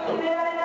野田は帰れ。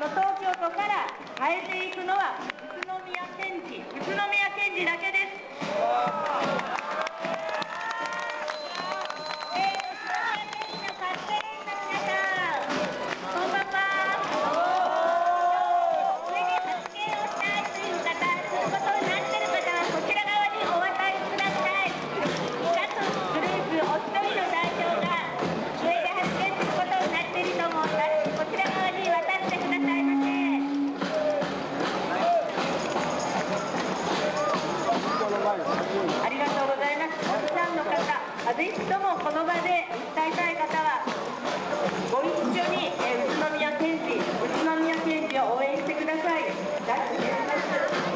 の東京都から変えていくのは宇都宮県知事だけです。ぜひともこの場で訴えたい方はご一緒に宇都宮県知事を応援してください。脱原発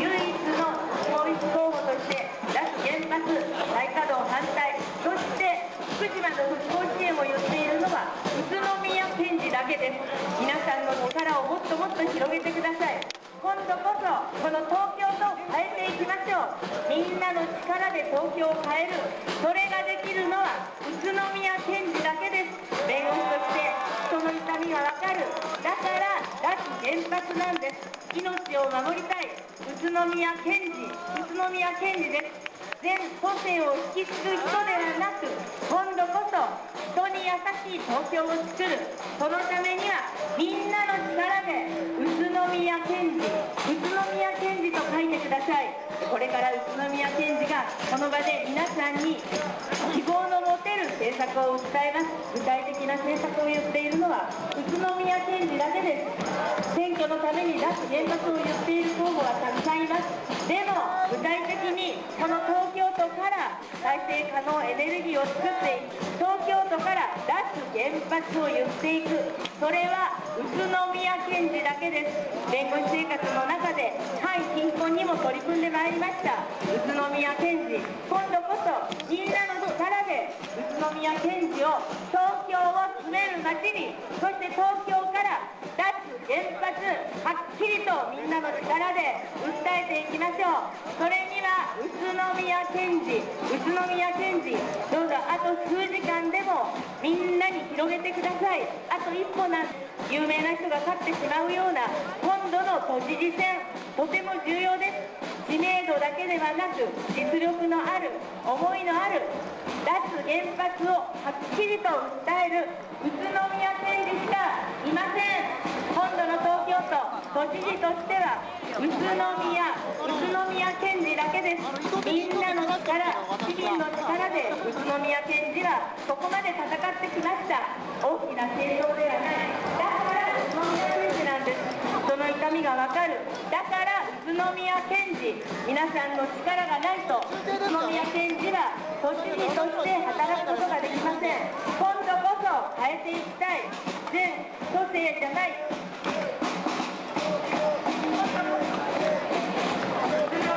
唯一の統一候補として脱原発再稼働反対、そして福島の復興支援を言っているのは宇都宮県知事だけです。皆さんの力をもっともっと広げてください。今度こそこの東京と変えていきましょう。みんなの力で東京を変える、それができるのは宇都宮県知事だけです。弁護士として人の痛みが分かる。だから脱原発なんです。命を守りたい宇都宮県知事です。全個性を引き継ぐ人ではなく、今度こそ人に優しい東京を作る。そのためにはみんなの力で宇都宮県知事と書いてください。これから宇都宮県知事がこの場で皆さんに希望の持てる政策を訴えます。具体的な政策を言っているのは宇都宮県知事だけです。選挙のために脱原発を言っている候補はたくさんいます。でも具体的にこの東京都から再生可能エネルギーを作っていく、東京都から脱原発を言っていく、それは宇都宮県知事だけです。弁護士生活の中で反貧困にも取り組んでまいりました。宇都宮県知事、今度こそみんなの力で宇都宮県知事を、東京を住める街に、そして東京から脱原発はっきりとみんなの力で訴えていきましょう。それには宇都宮県知事、どうぞあと数時間でもみんなに広げてください。あと一歩なん有名な人が勝ってしまうような今度の都知事選、とても重要です。知名度だけではなく実力のある、思いのある脱原発をはっきりと訴える宇都宮県知事しかいません。今度の東京都都知事としては宇都宮県知事だけです。みんなの力、市民の力で宇都宮県知事はここまで戦ってきました。大きな政党ではない、だから宇都宮県知事なんです。人の痛みが分かる、だから宇都宮県知事。皆さんの力がないと宇都宮県知事は都知事として働くことができません。今度こそ変えていきたい。全都政じゃない宇都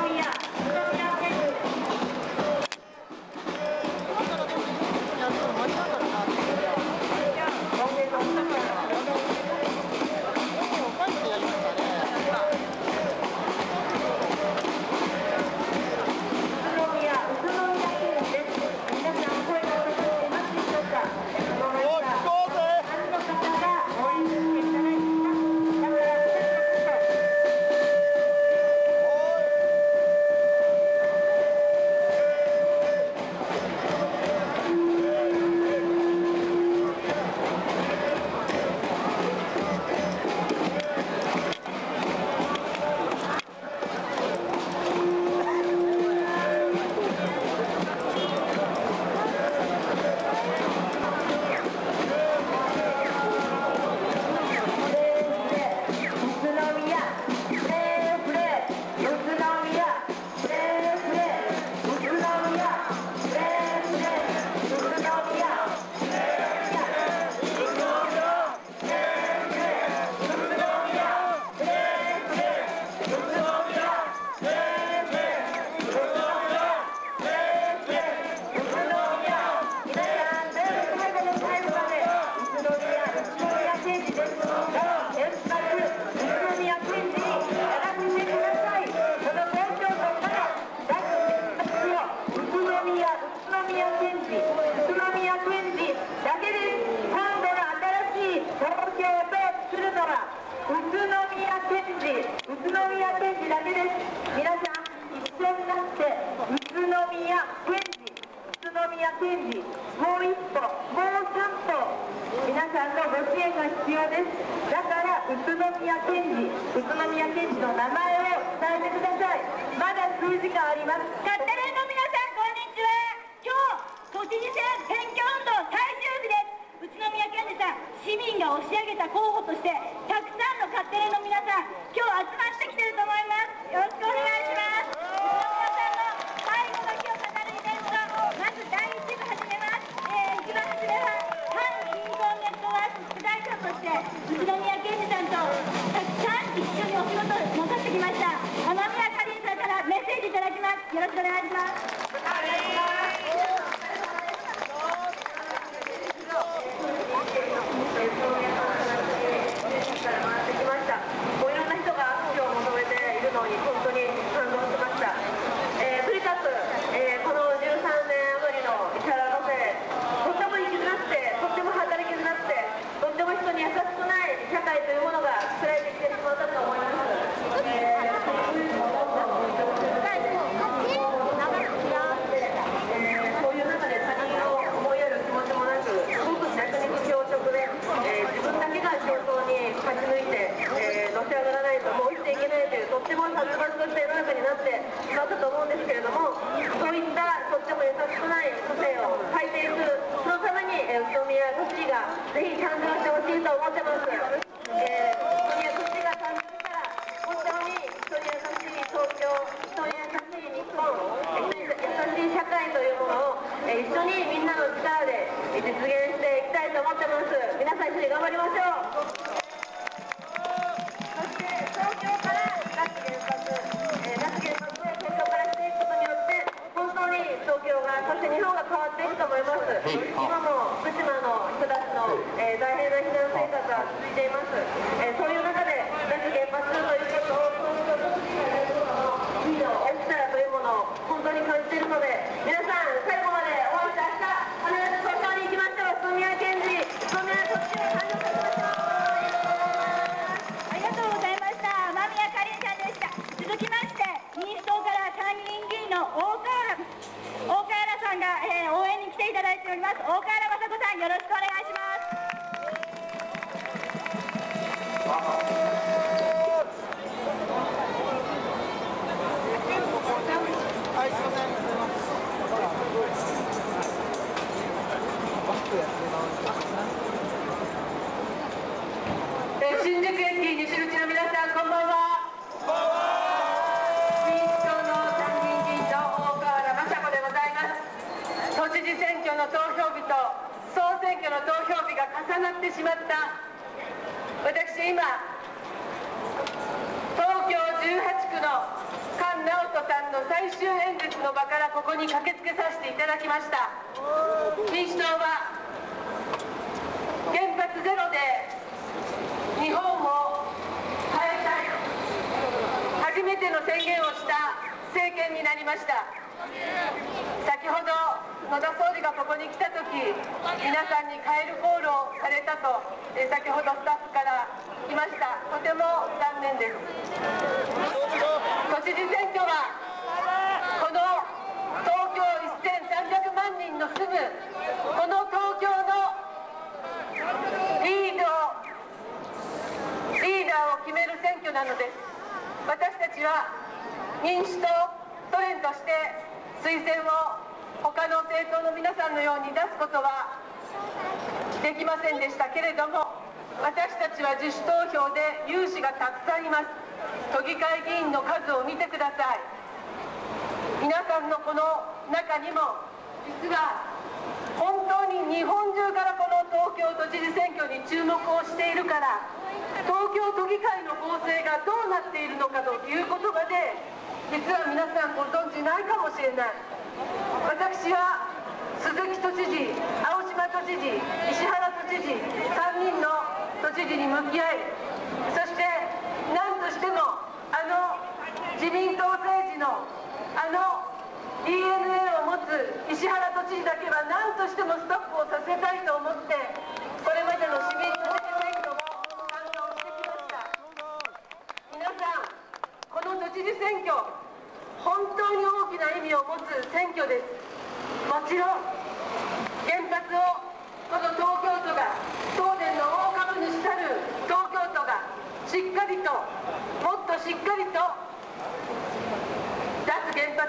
宮県知事だけです。今度の新しい東京とするなら宮県知事、宇都宮県知事だけです。皆さん一緒になって宇都宮県知事、宇都宮県知事、もう一歩、もう三歩、皆さんのご支援が必要です。だから宇都宮県知事、宇都宮県知事の名前を伝えてください。まだ数時間あります。カッタレンの皆さん、こんにちは。今日都知事選選挙運動最終日です。宇都宮県知事さん、市民が押し上げた候補としてたくさんのカッタレンの皆さん、今日集まってきてると思います。よろしくお願いします。宇都宮健二さんとたくさん一緒にお仕事に戻ってきました。雨宮かりんさんからメッセージいただきます。よろしくお願いします。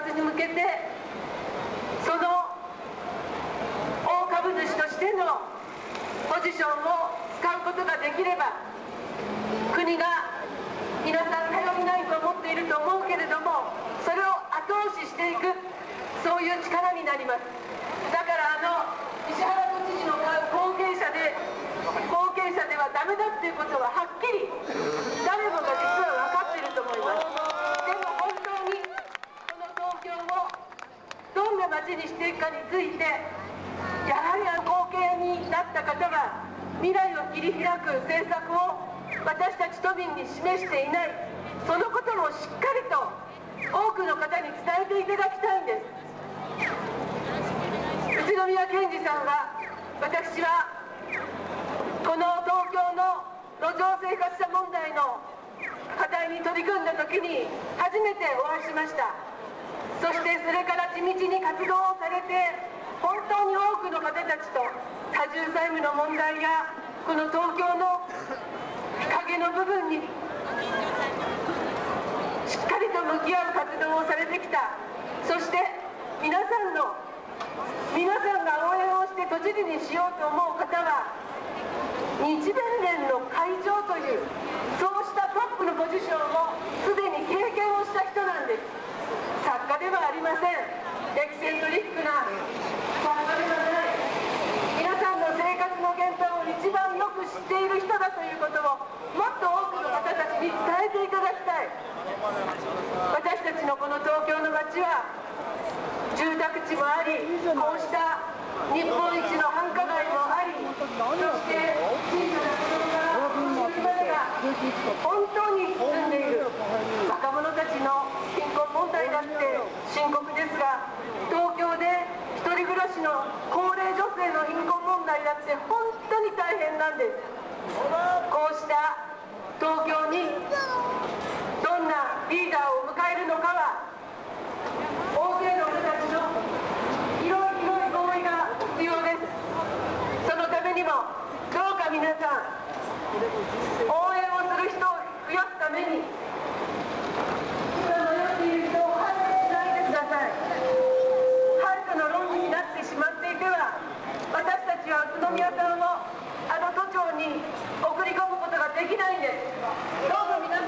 達に向けて、その大株主としてのポジションを使うことができれば、国が皆さん頼りないと思っていると思うけれども、それを後押ししていく、そういう力になります。だから石原都知事の後継者ではダメだっていうことははっきり誰もが実は分かっていると思います。でも本当にこの東京をどんな街にしていくかについて、やはり後継になった方は未来を切り開く政策を私たち都民に示していない、そのこともしっかりと多くの方に伝えていただきたいんです。宇都宮健児さんは、私はこの東京の路上生活者問題の課題に取り組んだときに初めてお会いしました。そしてそれから地道に活動をされて、本当に多くの方たちと多重債務の問題やこの東京の日陰の部分にしっかりと向き合う活動をされてきた。そして皆さんが応援をして都知事にしようと思う方は、日弁連の会長というそうしたトップのポジションをすでに経験をした人なんです。作家ではありません。エキセントリックな作家ではない、皆さんの生活の現場を一番よく知っている人だということを、もっと多くの方たちに伝えていただきたい。私たちのこの東京の街は住宅地もあり、こうした日本一の繁華街もあり、そして本当に進んでいる若者たちの貧困問題だって深刻ですが、東京で一人暮らしの高齢女性の貧困問題だって本当に大変なんです。こうした東京にどんなリーダーを迎えるのかは、大勢の人たちの広い広い合意が必要です。そのためにもどうか皆さん、応援をする人を増やすために、今迷っている人を排除しないでください。排除の論理になってしまっていては、私たちは宇都宮さんを都庁に送り込むことができないんです。どうぞ皆さん、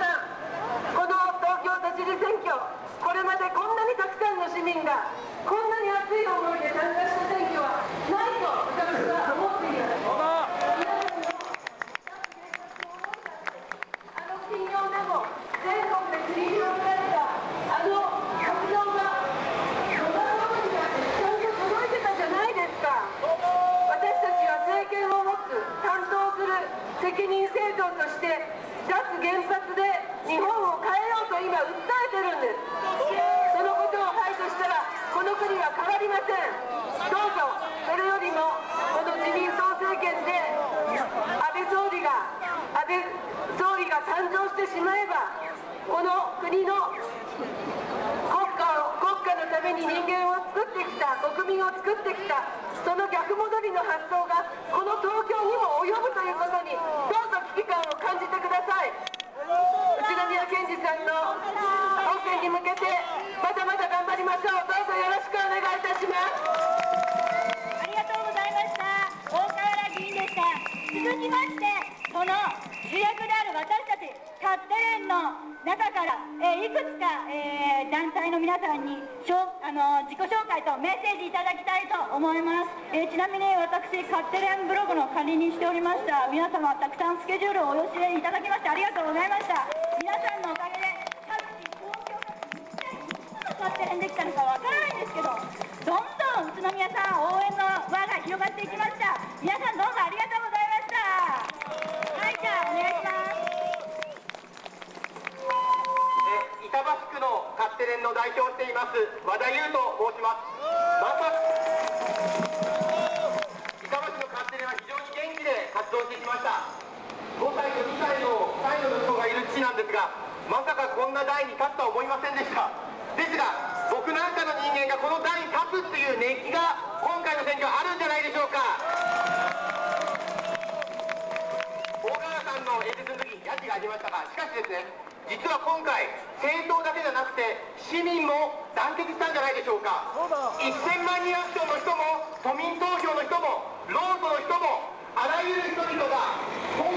この東京都知事選挙、これまでこんなにたくさんの市民がこんなに熱い思いで参加した選挙はないと私は思っています。責任政党として脱原発で日本を変えようと今訴えてるんです。そのことを排除したらこの国は変わりません。どうぞそれよりもこの自民党政権で安倍総理が誕生してしまえば、この国の国家のために人間を作ってきた、国民を作ってきた、その逆戻りの発想がこの東京にも及ぶということに、どうぞ危機感を感じてください。宇都宮健児さんの当選に向けて、まだまだ頑張りましょう。どうぞよろしくお願いいたします。ありがとうございました。大河原議員でした。続きまして、この主役である私たち勝手連の中から、いくつか、団体の皆さんに自己紹介とメッセージいただきたいと思います。ちなみに私、勝手連ブログの管理人しておりました。皆様たくさんスケジュールをお寄せいただきましてありがとうございました。皆さんのおかげで各地東京が勝手連できたのかわからないんですけど、どんどん宇都宮さん応援の輪が広がっていきました。皆さんどうぞありがとうございました。はい、じゃあお願いします。板橋区の勝手連の代表をしています和田優と申します。板橋の勝手連は非常に元気で活動してきました。5歳と2歳の2人の息子がいる父なんですが、まさかこんな台に立つとは思いませんでした。ですが僕なんかの人間がこの台に立つという熱気が今回の選挙はあるんじゃないでしょうか。大河原さんの演説の時にヤジがありましたが、しかしですね、実は今回、政党だけじゃなくて、市民も団結したんじゃないでしょうか。1000万人アクションの人も、都民投票の人も、労組の人も、あらゆる人々がもう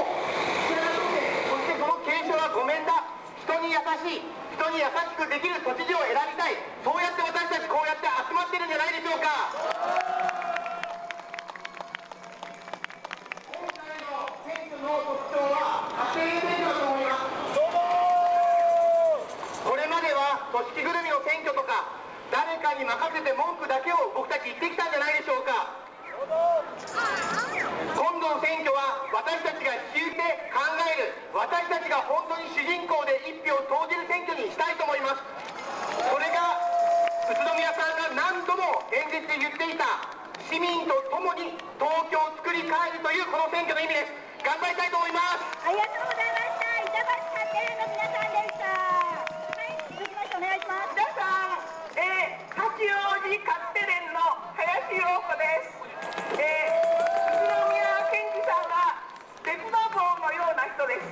知らなくて、そしてその継承はごめんだ、人に優しい、人に優しくできる都知事を選びたい、そうやって私たちこうやって集まってるんじゃないでしょうか。組織ぐるみの選挙とか誰かに任せて文句だけを僕たち言ってきたんじゃないでしょうか。今度の選挙は私たちが自由で考える、私たちが本当に主人公で一票を投じる選挙にしたいと思います。それが宇都宮さんが何度も演説で言っていた市民と共に東京を作り変えるというこの選挙の意味です。頑張りたいと思います。ありがとうございました。板橋官邸の皆さんでした。八王子勝手連の林陽子です。宇都宮健治さんは鉄道棒のような人です。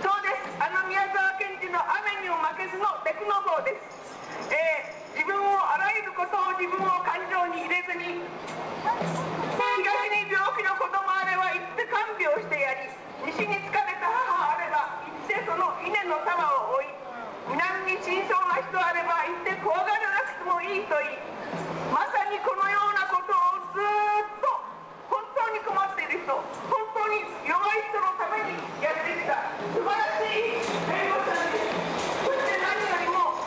そうです。あの宮沢賢治の雨にも負けずの鉄の棒です。自分をあらゆることを自分を感情に入れずに、東に病気の子供あれは行って看病してやり、西に疲れた母あれば行ってその稲の束を追い、南に心臓な人あれば行って怖がるなくてもいいと言い、まさにこのようなことをずっと本当に困っている人、本当に弱い人のためにやってきた素晴らしい弁護士さんです。そして何よりも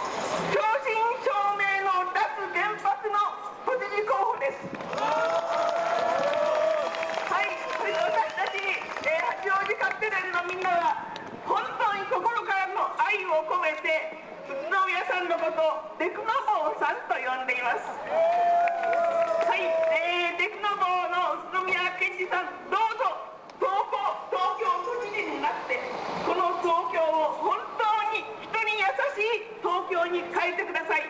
正真正銘の脱原発の都知事候補です。はい、それで私たち、八王子勝手連のみんなは本当に心からの愛を込めて宇都宮さんのことをデクノボーさんと呼んでいます。はい、デクノボーの宇都宮健治さん、どうぞ東京都知事になってこの東京を本当に人に優しい東京に変えてください。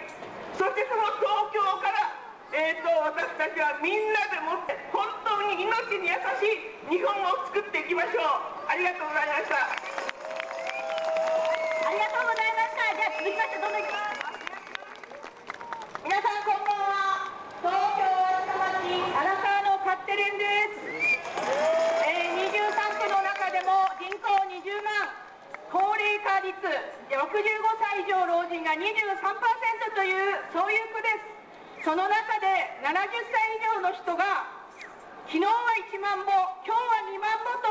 そしてその東京から、私たちはみんなでもって本当に命に優しい日本を作っていきましょう。ありがとうございました。ありがとうございました。じゃあ続きましてどんどんいきます。皆さんこんばんは。東京大阪市荒川の勝手連です。23区の中でも人口20万、高齢化率65歳以上老人が 23% というそういう区です。その中で70歳以上の人が昨日は1万歩、今日は2万歩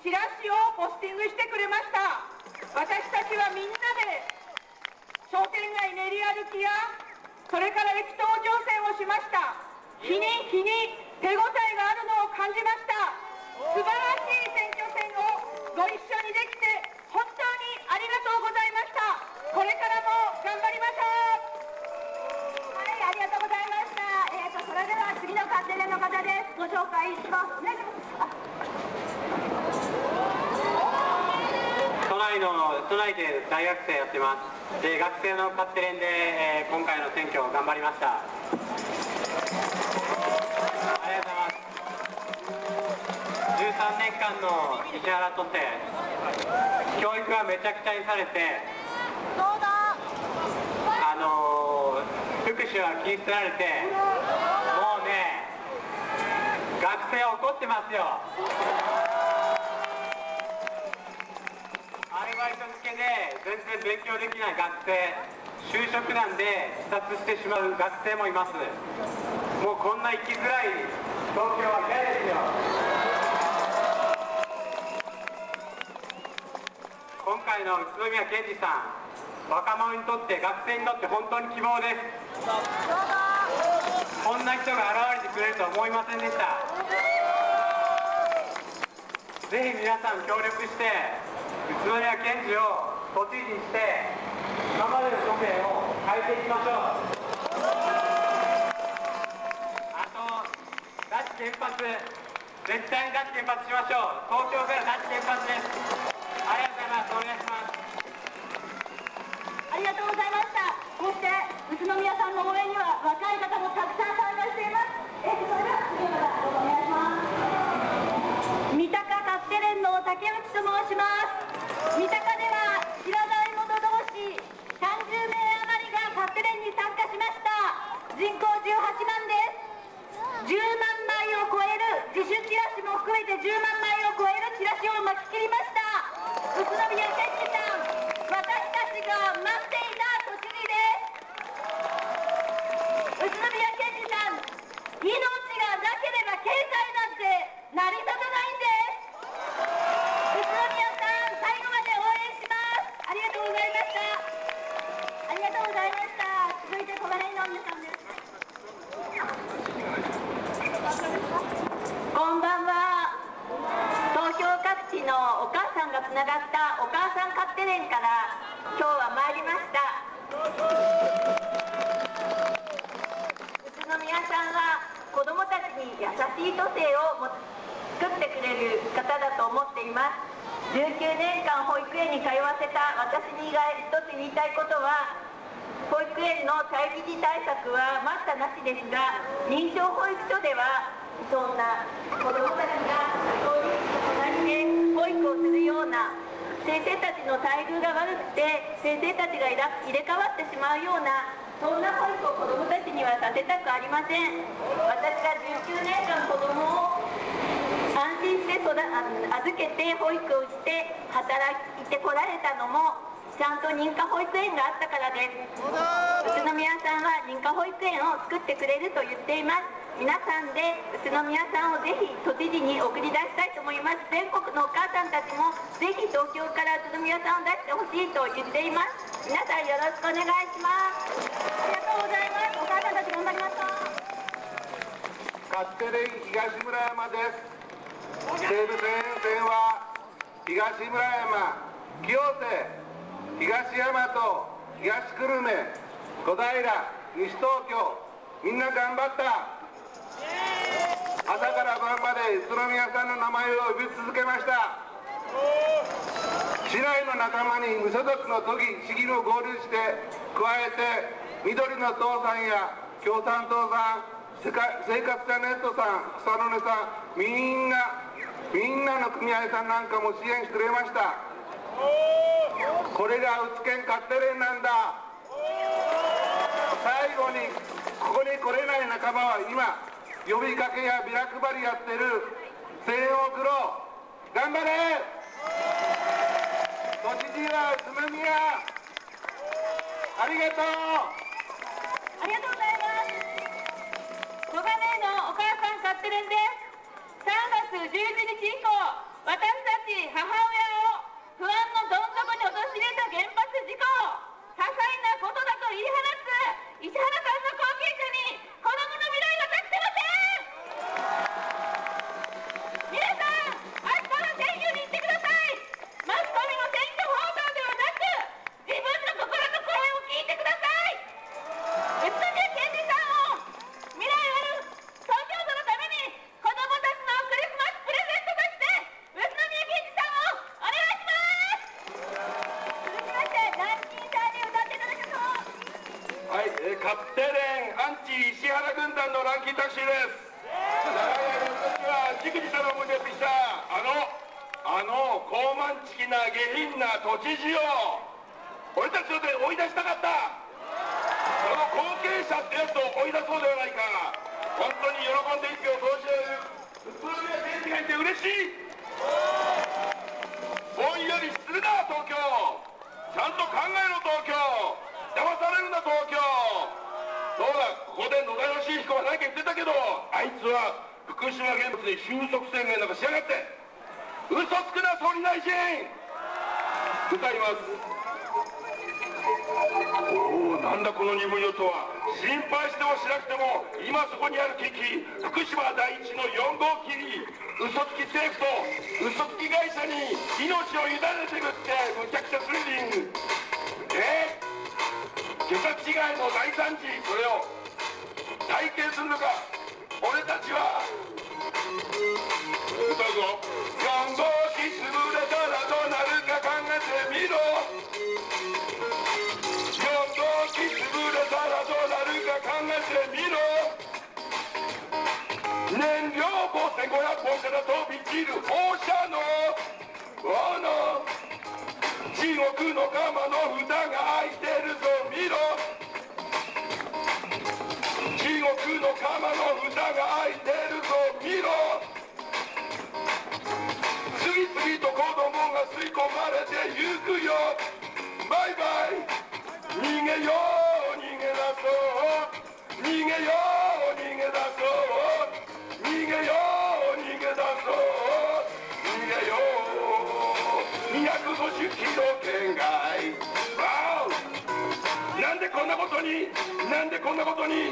とチラシをポスティングしてくれました。私たちはみんなで商店街練り歩きやそれから駅頭乗船をしました。日に手応えがあるのを感じました。素晴らしい選挙戦をご一緒にできて本当にありがとうございました。これからも頑張りましょう。はい、ありがとうございました。それでは次の勝手連の方です。ご紹介します。お願いします。都内で大学生やってます。で、学生の勝手連で、今回の選挙を頑張りました。ありがとうございます。13年間の石原都政、教育はめちゃくちゃにされて、福祉は切り捨てられて、もうね、学生は怒ってますよ。で全然勉強できない学生、就職難で自殺してしまう学生もいます。もうこんな生きづらい東京は嫌ですよ。今回の宇都宮健治さん、若者にとって学生にとって本当に希望です。こんな人が現れてくれるとは思いませんでした。ぜひ皆さん協力して宇都宮健治を都知事にして今までの都政を変えていきましょう。あと脱原発、絶対に脱原発しましょう。東京から脱原発です。ありがとうございます。お願いします。ありがとうございました。そして宇都宮さんの応援には若い方もたくさん参加しています。それでは次の方お願いします。三鷹勝手連の竹内と申します。三鷹では知らない者同士30名余りが勝学連に参加しました。人口18万です。10万枚を超える自主チラシも含めて10万枚を超えるチラシを巻き切りました。宇都宮健二さん、私たちが待っていた栃木です。宇都宮健二さん、命がなければ経済なんて成り立たないんです。のお母さんがつながったお母さん勝手連から今日は参りました。宇都宮さんは子どもたちに優しい都政を作ってくれる方だと思っています。19年間保育園に通わせた私に以外一つ言いたいことは、保育園の待機児対策は待ったなしですが、認証保育所ではそんな子どもたちが保育をするような、先生たちの待遇が悪くて先生たちが入れ替わってしまうような、そんな保育を子どもたちにはさせたくありません。私が19年間子どもを安心して預けて保育をして働いてこられたのも、ちゃんと認可保育園があったからです。宇都宮さんは認可保育園を作ってくれると言っています。皆さんで宇都宮さんをぜひ都知事に送り出したいと思います。全国のお母さんたちもぜひ東京から宇都宮さんを出してほしいと言っています。皆さんよろしくお願いします。ありがとうございます。お母さんたち頑張りましょう。勝手連東村山です。西武線沿線は東村山、清瀬、東大和、東久留米、小平、西東京、みんな頑張った。朝から晩まで宇都宮さんの名前を呼び続けました。市内の仲間に無所属の都議市議を合流して、加えて緑の党さんや共産党さん、生活者ネットさん、草の根さん、みんなの組合さんなんかも支援してくれました。これが宇都県勝手連なんだ。最後に、ここに来れない仲間は今呼びかけやビラ配りやってる声援を送ろう。頑張れ。都知事は宇都宮。ありがとう。ありがとうございます。5番目のお母さん勝手連です。3月11日以降、私たち母親を不安のどん底に陥れた原発事故、些細なことだと言い放つ市原さんの後継者に子どもの未来が託せません。勝手連アンチ石原軍団のランキータクシーです。長い年はじくじたの思い出してきたあの高慢ちきな下品な都知事を俺たちの手で追い出したかった。その後継者ってやつを追い出そうではないか。本当に喜んで一票を投じる宇都宮県知事がいて嬉しい。ぼんよりするな東京、ちゃんと考えろ東京、騙されるな東京。そうだ、ここで野田佳彦は何か言ってたけど、あいつは福島原発に収束宣言なんかしやがって、嘘つくな総理大臣。歌います。おお、なんだこの鈍い音は。心配してもしなくても今そこにある危機、福島第一の4号機に嘘つき政府と嘘つき会社に命を委ねてくってむちゃくちゃスリリング。自殺被害の大惨事、それを体験するのか俺たちは。歌うぞ。4号機潰れたらどうなるか考えてみろ。4号機潰れたらどうなるか考えてみろ。燃料棒1500本から飛び散る放射能、地獄の釜の蓋が開いてるぞ見ろ。れてゆくよバイバイ。逃げよう逃げ出そう、逃げよう逃げ出そう、逃げよう逃げ出そう、逃げよう。250キロ圏外、なんでこんなことに、なんでこんなことに。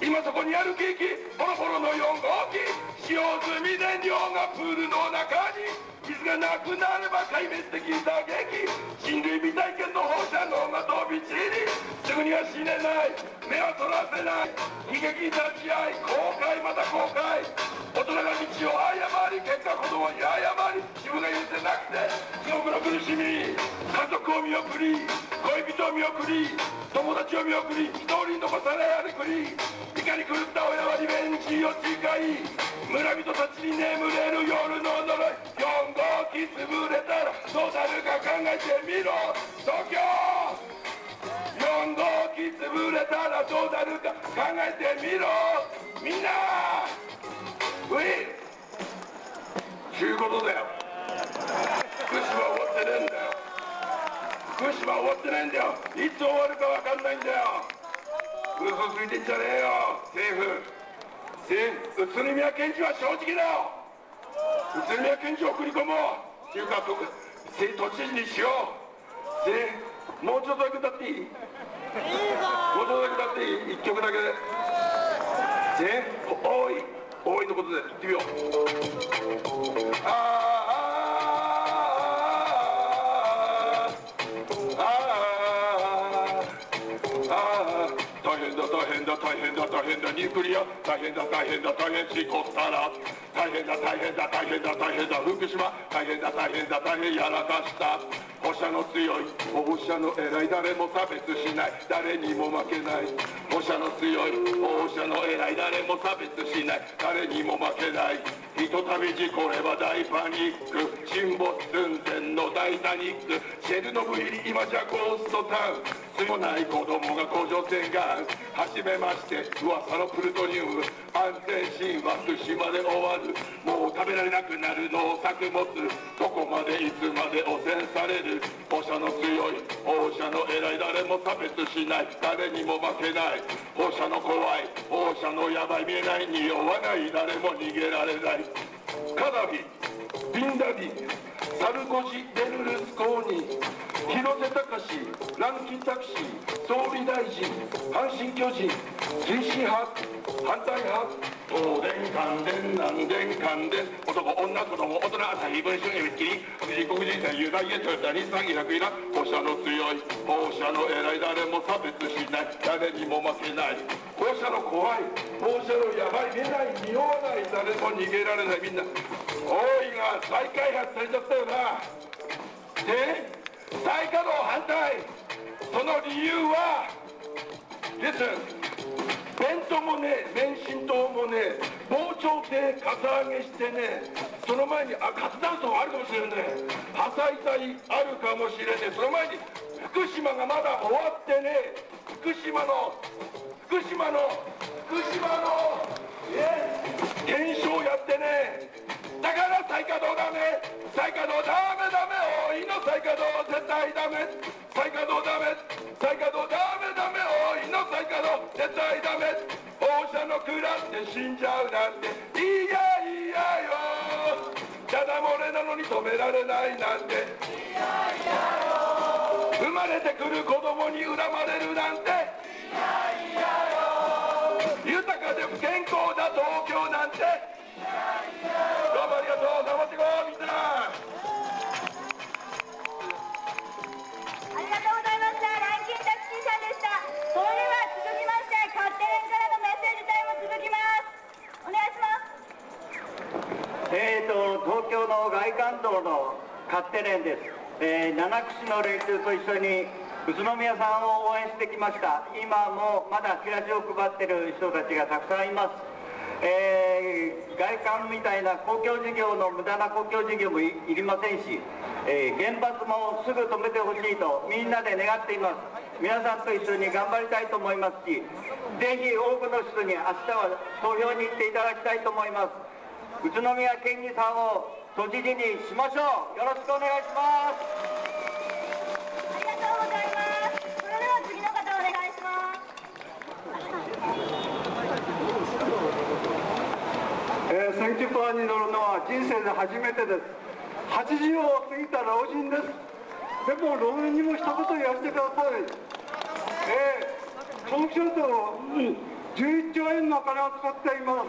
今そこにあるケーキボロボロの4号機、使用済み燃料がプールの中に。水がなくなれば壊滅的打撃、人類未体験の放射能が飛び散り、すぐには死ねない、目は取らせない、悲劇立ち会い、後悔また後悔。大人が道を誤り、結果子供に誤り、自分が許せなくて地獄の苦しみ、家族を見送り、恋人を見送り、友達を見送り、一人に残され歩くり、怒り狂った親はリベンジを誓い、村人たちに眠れる夜の呪い。潰れたらどうなるか考えてみろ、東京4号機潰れたらどうなるか考えてみろ、みんなウィンということだよ。福島終わってねえんだよ、福島終わってないんだよ、いつ終わるか分かんないんだよ。嘘ついてんじゃねえよ政府。宇都宮県知は正直だよ、宇都宮県知を送り込もうというか、政都知事にしよう。でもうちょっとだけ歌っていい、もうちょっとだけ歌っていい、1曲だけで。でおいおいのことでいってみよう。大変だ大変だ大変だ大変だ、ニュークリア大変だ大変だ大変、事故ったら大変だ大変だ大変だ大変だ、福島大変だ大変だ大変、やらかした。放射の強い放射の偉い、誰も差別しない誰にも負けない、放射の強い放射の偉い、誰も差別しない誰にも負けない。ひとたび事故れば大パニック、沈没寸前の大タニック、シェルノブイリ今じゃゴーストタウン、つもない子供が甲状腺がん、はじめまして噂のプルトニウム、安全神話福島で終わる、もう食べられなくなる農作物、どこまでいつまで汚染される、放射の強い放射の偉い、誰も差別しない誰にも負けない、放射の怖い放射のやばい、見えないに酔わない、誰も逃げられない。カダフィ、ビンダディ、サルコジ、ベルルスコーニ、広瀬隆史、ランキンタクシー、総理大臣、阪神巨人、推進派、反対派、東電関電、南電関電、男、女、子供、大人、朝日、文春、エビスキリ、自国人産、ユダイエ、トヨタ、日産、イラクイラ、放射の強い、放射の偉い、誰も差別しない、誰にも負けない。放射の怖い、放射のやばい、見ない、匂わない、誰も逃げられない、みんな。大井が再開発されちゃったよな。で再稼働反対、その理由は Listen、 弁当もねえ、免震灯もねえ、防潮堤かさ上げしてねえ、その前に活断層あるかもしれねえ、破砕帯あるかもしれねえ、その前に福島がまだ終わってねえ、福島の減少やってねえ、だから再稼働ダメ、再稼働ダメダメ、おいの再稼働絶対ダメ、再稼働ダメ、再稼働ダメダメ、おいの再稼働絶対ダメ、放射のくらって死んじゃうなんて、いやいやよ、ダダ漏れなのに止められないなんて、いやいやよ、生まれてくる子供に恨まれるなんて、いやいやよ、豊かで不健康だ東京なんて、いやいやよ。東京の外環道の勝手連です、七久市の連中と一緒に宇都宮さんを応援してきました。今もまだチラシを配ってる人たちがたくさんいます。外環みたいな公共事業の無駄な公共事業もいりませんし、原発もすぐ止めてほしいとみんなで願っています。皆さんと一緒に頑張りたいと思いますし、ぜひ多くの人に明日は投票に行っていただきたいと思います。宇都宮県議さんを都知事にしましょう。よろしくお願いします。選挙カーに乗るのは人生で初めてです。80を過ぎた老人です。でも老人にも一言言わせてください。東京都は11兆円のお金を使っていま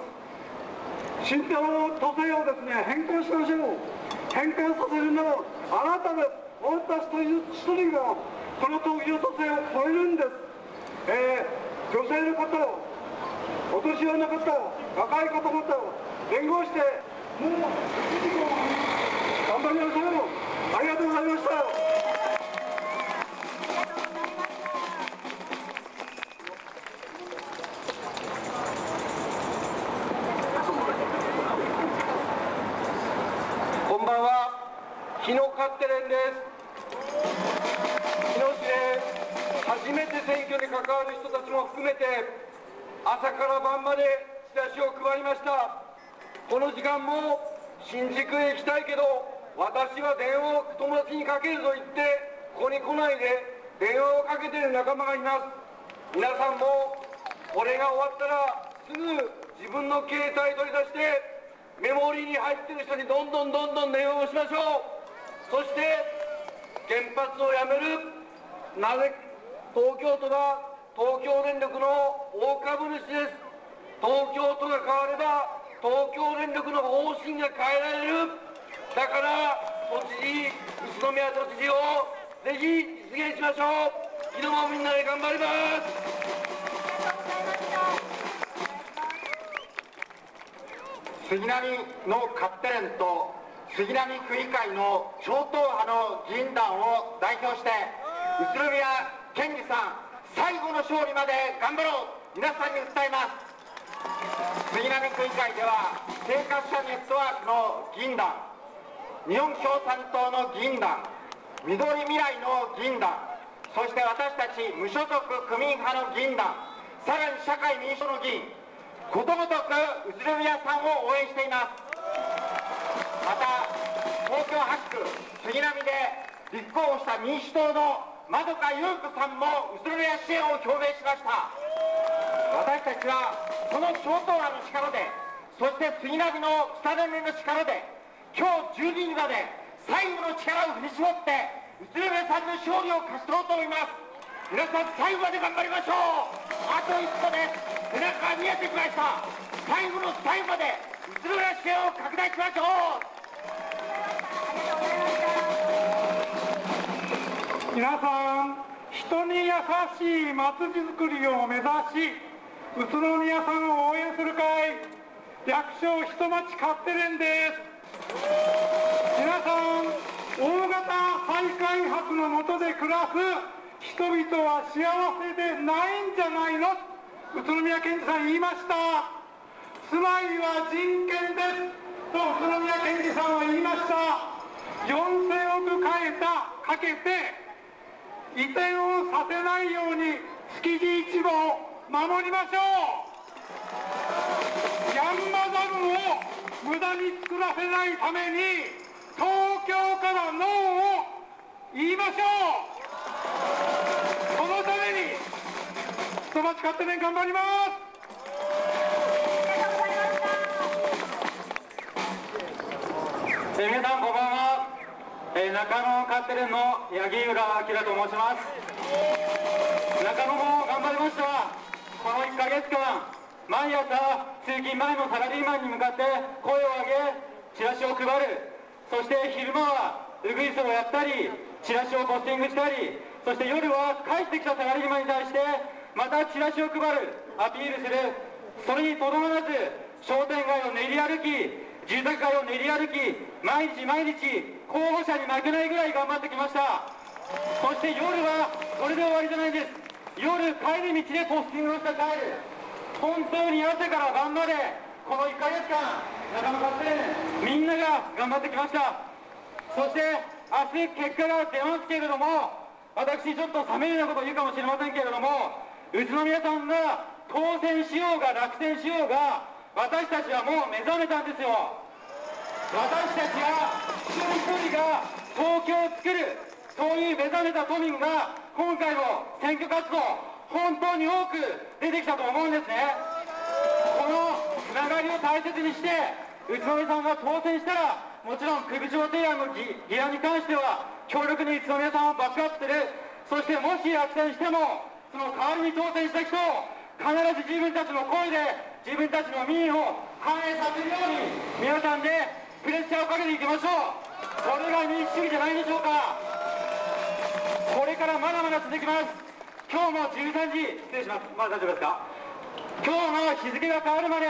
す。新太郎都政をですね、変更しましょう。変更させるのはあなたです。私という一人がこの東京都政を超えるんです。女性の方、お年寄りの方、若い方々、連合して、もう、頑張りましょう。ありがとうございました。こんばんは、日野カッテレンです。日野市で初めて選挙に関わる人たちも含めて、朝から晩までチラシを配りました。この時間も新宿へ行きたいけど私は電話を友達にかけると言ってここに来ないで電話をかけている仲間がいます。皆さんもこれが終わったらすぐ自分の携帯取り出してメモリーに入ってる人にどんどん電話をしましょう。そして原発をやめる。なぜ東京都が東京電力の大株主です。東京都が変われば東京電力の方針が変えられる。だから都知事、宇都宮都知事をぜひ実現しましょう。昨日もみんなで頑張ります。杉並のカッテレンと杉並区議会の超党派の議員団を代表して宇都宮健児さん、最後の勝利まで頑張ろう、皆さんに訴えます。杉並区議会では生活者ネットワークの議員団、日本共産党の議員団、みどり未来の議員団、そして私たち無所属区民派の議員団、さらに社会民主党の議員、ことごとく宇都宮さんを応援しています。また東京8区杉並で立候補した民主党の円香優子さんも宇都宮支援を表明しました。私たちはこの超党派の力で、そして杉並の草連盟の力で、今日12時まで最後の力を振り絞って宇都宮さんの勝利を勝ち取ろうと思います。皆さん最後まで頑張りましょう。あと一歩です。背中が見えてきました。最後の最後まで宇都宮支援を拡大しましょう。皆さん、人に優しいまちづくりを目指し、宇都宮さんを応援する会、略称ひとまちカッテレンです。皆さん、大型再開発の下で暮らす人々は幸せでないんじゃないの、宇都宮健児さん言いました。住まいは人権ですと宇都宮健児さんは言いました。4000億かけて移転をさせないように築地市場を守りましょう。ヤンマダムを無駄に作らせないために東京からノーを言いましょう。そのためにひとまちカッテレン頑張ります。皆さんこんばんは。中野カッテレンの八木浦明と申します。中野も頑張りました。この1ヶ月間、毎朝通勤前のサラリーマンに向かって声を上げ、チラシを配る。そして昼間はウグイスをやったり、チラシをポスティングしたり、そして夜は帰ってきたサラリーマンに対してまたチラシを配る、アピールする。それにとどまらず商店街を練り歩き、住宅街を練り歩き、毎日候補者に負けないぐらい頑張ってきました。そして夜はこれで終わりじゃないです。夜帰り道でポスティングをして帰る。本当に朝から晩までこの1ヶ月間中野カッテレンみんなが頑張ってきました。そして明日結果が出ますけれども、私ちょっと冷めるようなことを言うかもしれませんけれども、宇都宮さんが当選しようが落選しようが私たちはもう目覚めたんですよ。私たちは一人一人が東京を作る、そういう目覚めた都民が今回の選挙活動、本当に多く出てきたと思うんですね。このつながりを大切にして、宇都宮さんが当選したら、もちろん首長提案の議案に関しては強力に宇都宮さんをバックアップする。そしてもし落選しても、その代わりに当選した人を必ず自分たちの声で、自分たちの民意を反映させるように、皆さんでプレッシャーをかけていきましょう。これが民主主義じゃないでしょうか。これからまだまだ続きます。今日も13時、失礼します、まだ大丈夫ですか。今日の日付が変わるまで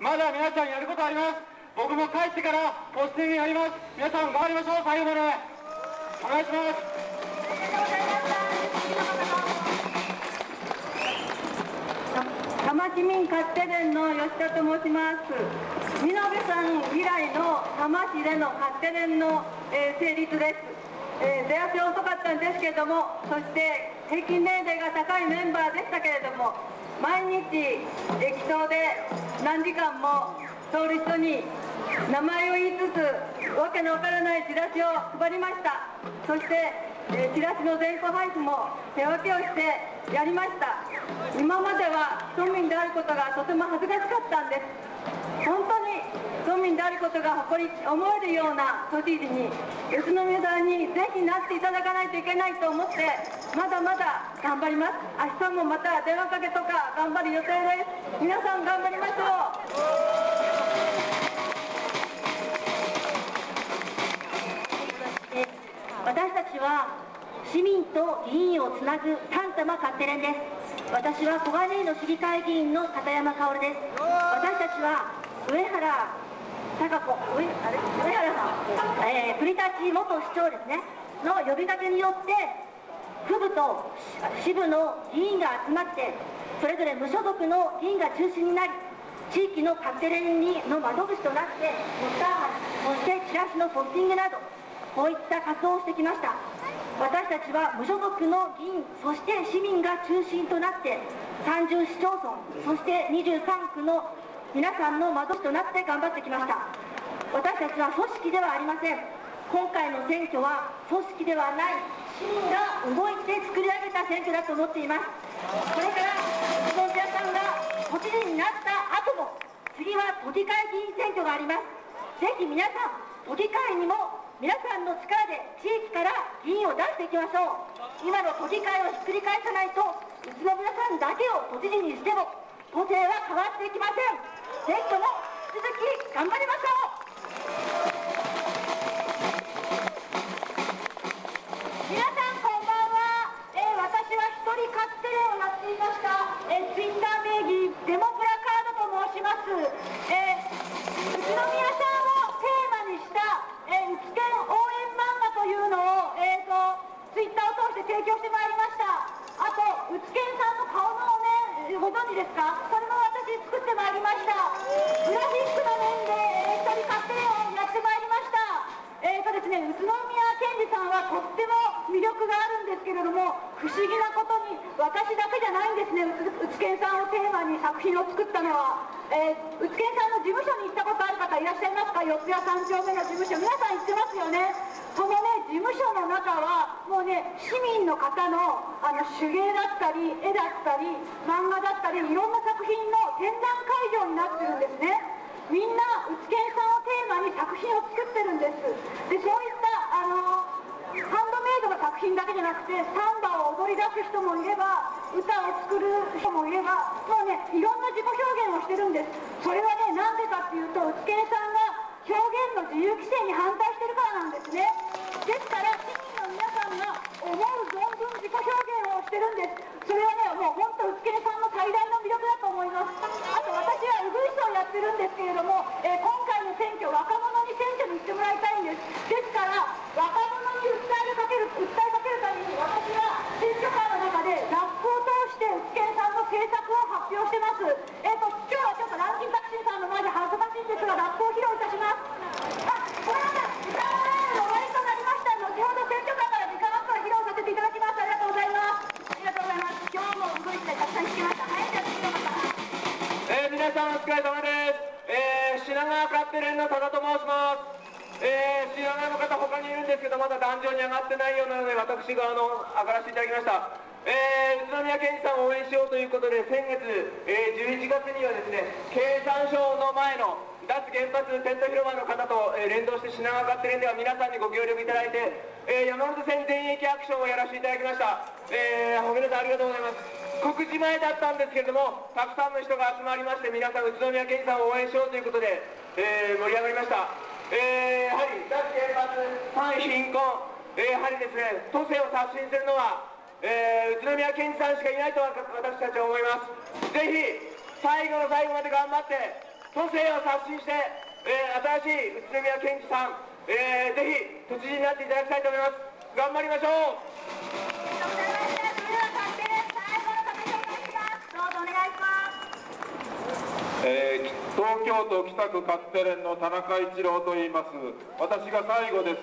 まだ皆さんやることあります。僕も帰ってからポスティングやります。皆さん頑張りましょう。最後までお願いします。多摩市民活手連の吉田と申します。美濃部さん以来の多摩市での活手連の成立です。出足は遅かったんですけれども、そして平均年齢が高いメンバーでしたけれども、毎日駅頭で何時間も通る人に名前を言いつつ、わけのわからないチラシを配りました。そしてチラシの全国配布も手分けをしてやりました。今までは都民であることがとても恥ずかしかったんです。本当に都民であることが誇り思えるような都知事に、宇都宮さんにぜひなっていただかないといけないと思って、まだまだ頑張ります。明日もまた電話かけとか頑張る予定です。皆さん頑張りましょう。私たちは市民と議員をつなぐ丹多摩活手連です。私は小金井の市議会議員の片山薫です。私たちは上原貴子、上原さん、国立元市長ですねの呼びかけによって、区部と支部の議員が集まって、それぞれ無所属の議員が中心になり、地域の活手連の窓口となって、そしてチラシのポスティングなど、こういった活動をしてきました。私たちは無所属の議員、そして市民が中心となって、30市町村、そして23区の皆さんの窓口となって頑張ってきました。私たちは組織ではありません。今回の選挙は組織ではない、市民が動いて作り上げた選挙だと思っています。これから宇都宮さんが都知事になった後も、次は都議会議員選挙があります。ぜひ皆さん、都議会にも皆さんの力で地域から議員を出していきましょう。今の都議会をひっくり返さないと、宇都宮さんだけを都知事にしても都政は変わっていきません。選挙も引き続き頑張りましょう。皆さんこんばんは。私は一人活手連をやっていました。ツイッター名義デモプラカードと申します。宇都宮さんツイッターを通して提供してまいりました。あと、うつけんさんの顔のお面、ご存知ですか。それも私作ってまいりました。グラフィックの面で一人活手連をやってまいりました。ですね、宇都宮健児さんはとっても魅力があるんですけれども、不思議なことに私だけじゃないんですね。うつけんさんをテーマに作品を作ったのは、うつけんさんの事務所に行ったことある方いらっしゃいますか。四谷三丁目の事務所、皆さん行ってますよね。そのね、事務所の中はもうね、市民の方の手芸だったり絵だったり漫画だったり、いろんな作品の展覧会場になってるんですね。みんなうつけんさんをテーマに作品を作ってるんです。で、そういったハンドメイドの作品だけじゃなくて、サンバを踊り出す人もいれば、歌を作る人もいれば、もうね、いろんな自己表現をしてるんです。それはね、なんでかっていうと、うつけんさんが表現の自由規制に反対してるからなんですね。ですから、市民の皆さんが思う存分自己表現をしてるんです。それはね、もう本当、うつけんさんの最大の魅力だと思います。あと、私はウグイスをやってるんですけれども、今回の選挙、若者に選挙に行ってもらいたいんです。ですから、若者に訴えかけるために、私は選挙カーの中でラップを通してうつけんさんの政策を発表してます。今日はちょっとランキンタクシーさんの前で恥ずかしいんですが、ラップを披露いたします。あ、これは時間が終わりとなりました。後ほど選挙カーから時間枠を披露させていただきます。ありがとうございます。ありがとうございます。今日も動いてたくさん聞きました。はい、じゃあ次の方。皆さんお疲れ様です。品川活手連の多田と申します。品川の方他にいるんですけど、まだ壇上に上がってないようなので、私側の上がらせていただきました。宇都宮健児さんを応援しようということで、先月、11月にはですね、経産省の前の脱原発テント広場の方と連動して品川カッテレンでは皆さんにご協力いただいて、山手線全域アクションをやらせていただきました。皆さんありがとうございます。告示前だったんですけれども、たくさんの人が集まりまして、皆さん宇都宮県産を応援しようということで、盛り上がりました。やはり脱原発、反貧困、やはりですね、都政を刷新するのは、宇都宮健二さんしかいないと私たちは思います。ぜひ最後の最後まで頑張って都政を刷新して、新しい宇都宮健二さん、ぜひ都知事になっていただきたいと思います。頑張りましょう。東京都北区カッテレンの田中一郎と言います。私が最後です。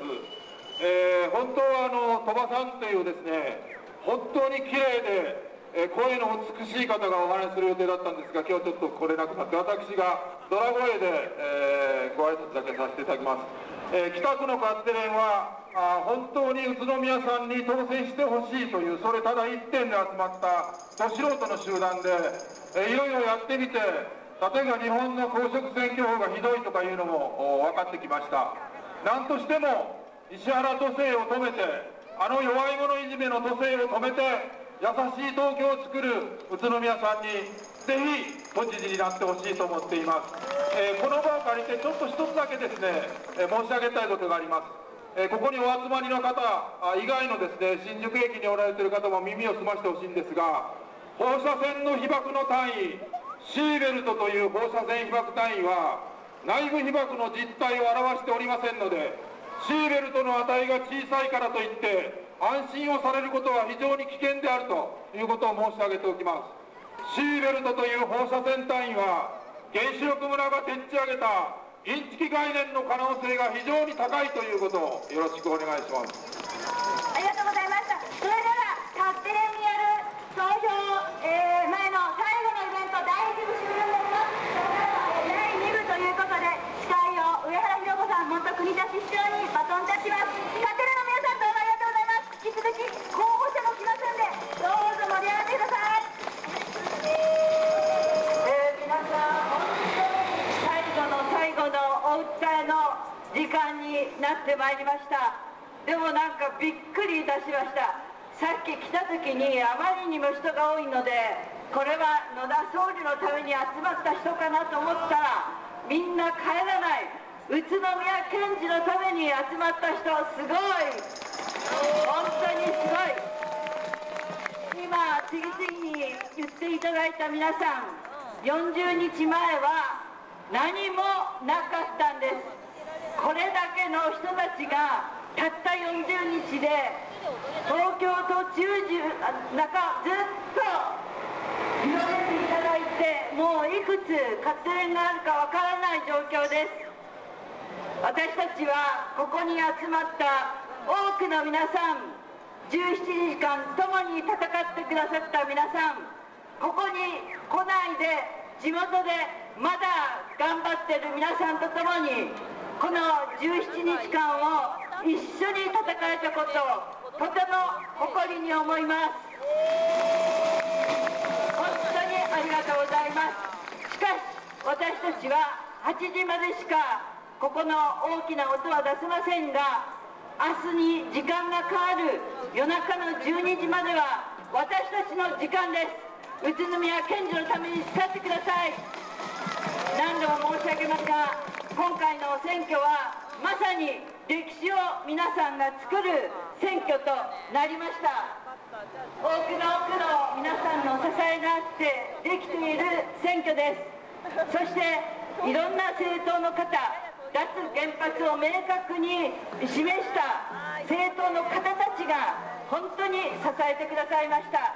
本当は鳥羽さんというですね。本当に綺麗で、声の美しい方がお話しする予定だったんですが、今日ちょっと来れなくなって、私がドラ声で、ご挨拶だけさせていただきます。北区のカッテレンは本当に宇都宮さんに当選してほしいという、それただ一点で集まったど素人の集団で、いろいろやってみて、例えば日本の公職選挙法がひどいとかいうのも分かってきました。なんとしても石原都政を止めて、あの弱い者いじめの都政を止めて、優しい東京を作る宇都宮さんに、ぜひ都知事になってほしいと思っています。この場を借りて、ちょっと一つだけですね、申し上げたいことがあります。ここにお集まりの方以外のですね、新宿駅におられている方も耳を澄ましてほしいんですが、放射線の被爆の単位、シーベルトという放射線被爆単位は、内部被爆の実態を表しておりませんので、シーベルトの値が小さいからといって安心をされることは非常に危険であるということを申し上げておきます。シーベルトという放射線単位は原子力村がでっち上げたインチキ概念の可能性が非常に高いということをよろしくお願いします。ありがとうございました。それではカッテレンによる投票、前の最後のイベント第1部終了です。第2部ということで、司会を上原ひろ子さん、元国田市長にバトンタッチます。カッテレンの皆さん、どうもありがとうございます。引き続き候補者も来ますんで、どうぞ盛り上がってください。皆さん、本当に最後のお歌の時間になってまいりました。でもなんかびっくりいたしました。さっき来た時にあまりにも人が多いので、これは野田総理のために集まった人かなと思ったら、みんな帰らない。宇都宮健二のために集まった人、すごい、本当にすごい。今次々に言っていただいた皆さん、40日前は何もなかったんです。これだけの人たちがたった40日で東京都中中ずっと広げていただいて、もういくつカッテレンがあるかわからない状況です。私たちはここに集まった多くの皆さん、17時間共に戦ってくださった皆さん、ここに来ないで地元でまだ頑張ってる皆さんと共に、この17日間を一緒に戦えたことをとても誇りに思います。ありがとうございます。しかし私たちは8時までしかここの大きな音は出せませんが、明日に時間が変わる夜中の12時までは私たちの時間です。宇都宮健二のために使ってください。何度も申し上げますが、今回の選挙はまさに歴史を皆さんが作る選挙となりました。多くの皆さんの支えがあってできている選挙です。そしていろんな政党の方、脱原発を明確に示した政党の方たちが本当に支えてくださいました。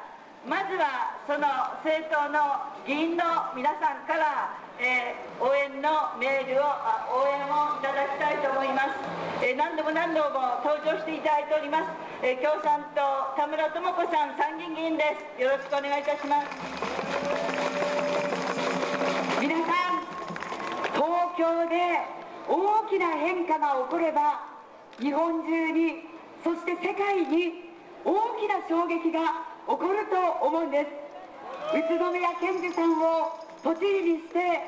まずはその政党の議員の皆さんから、応援をいただきたいと思います。何度も登場していただいております、共産党田村智子さん、参議院議員です。よろしくお願いいたします。皆さん、東京で大きな変化が起これば、日本中に、そして世界に大きな衝撃が起こると思うんです。宇都宮健二さんを都知事にして、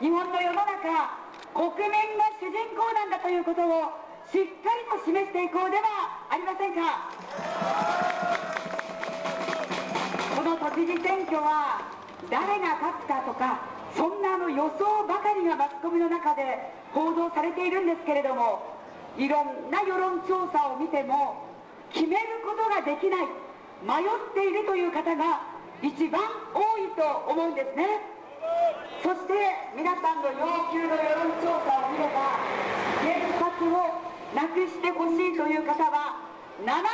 日本の世の中国民が主人公なんだということをしっかりと示していこうではありませんか。この都知事選挙は誰が勝ったとか、そんな予想ばかりがマスコミの中で報道されているんですけれども、いろんな世論調査を見ても決めることができない、迷っているという方が一番多いと思うんですね。そして皆さんの要求の世論調査を見れば、原発をなくしてほしいという方は7割、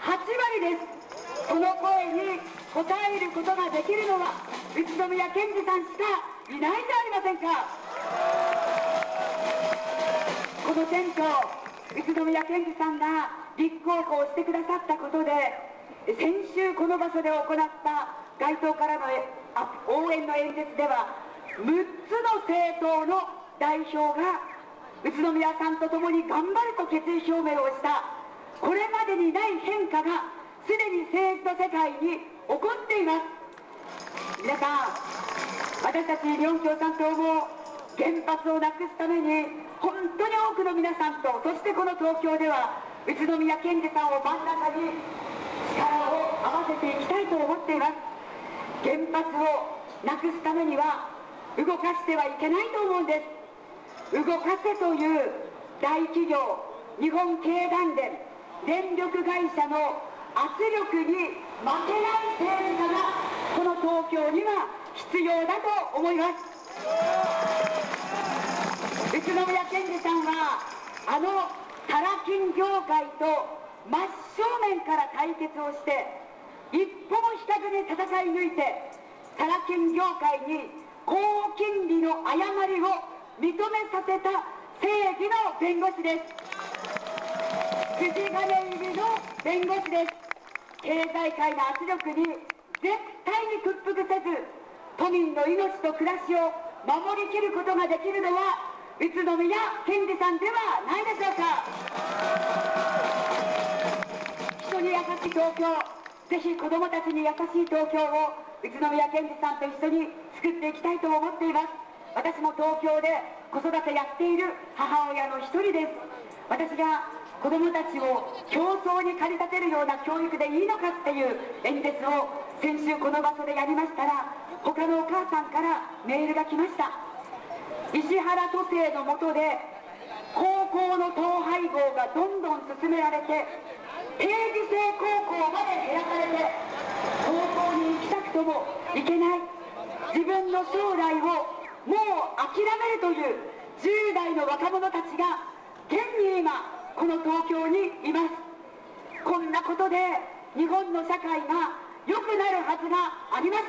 8割です。その声に応えることができるのは宇都宮健児さんしかいないじゃありませんか。この選挙、宇都宮健児さんが立候補をしてくださったことで、先週この場所で行った街頭からの応援の演説では、6つの政党の代表が宇都宮さんと共に頑張ると決意表明をした。これまでにない変化がすでに政治の世界に起こっています。皆さん、私たち日本共産党も原発をなくすために本当に多くの皆さんと、そしてこの東京では宇都宮健児さんを真ん中に力を合わせていきたいと思っています。原発をなくすためには動かしてはいけないと思うんです。動かせという大企業、日本経団連、電力会社の圧力に負けない政治家がこの東京には必要だと思います。宇都宮健児さんはタラ金業界と真正面から対決をして、一歩も引かずに戦い抜いて、タラ金業界に高金利の誤りを認めさせた正義の弁護士です。筋金入りの弁護士です。経済界の圧力に絶対に屈服せず、都民の命と暮らしを守りきることができるのは宇都宮健児さんではないでしょうか。人に優しい東京、ぜひ子どもたちに優しい東京を宇都宮健児さんと一緒に作っていきたいと思っています。私も東京で子育てやっている母親の一人です。私が子どもたちを競争に駆り立てるような教育でいいのかっていう演説を先週この場所でやりましたら、他のお母さんからメールが来ました。石原都政の下で高校の統廃合がどんどん進められて、定時制高校まで減らされて、高校に行きたくとも行けない、自分の将来をもう諦めるという10代の若者たちが現に今この東京にいます。こんなことで日本の社会が良くなるはずがありません。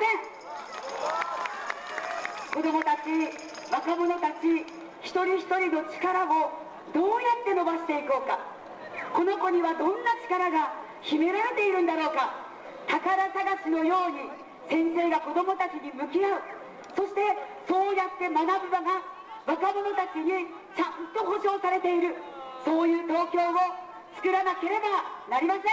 子どもたち、若者たち一人一人の力をどうやって伸ばしていこうか、この子にはどんな力が秘められているんだろうか。宝探しのように先生が子どもたちに向き合う、そしてそうやって学ぶ場が若者たちにちゃんと保障されている、そういう東京を作らなければなりません。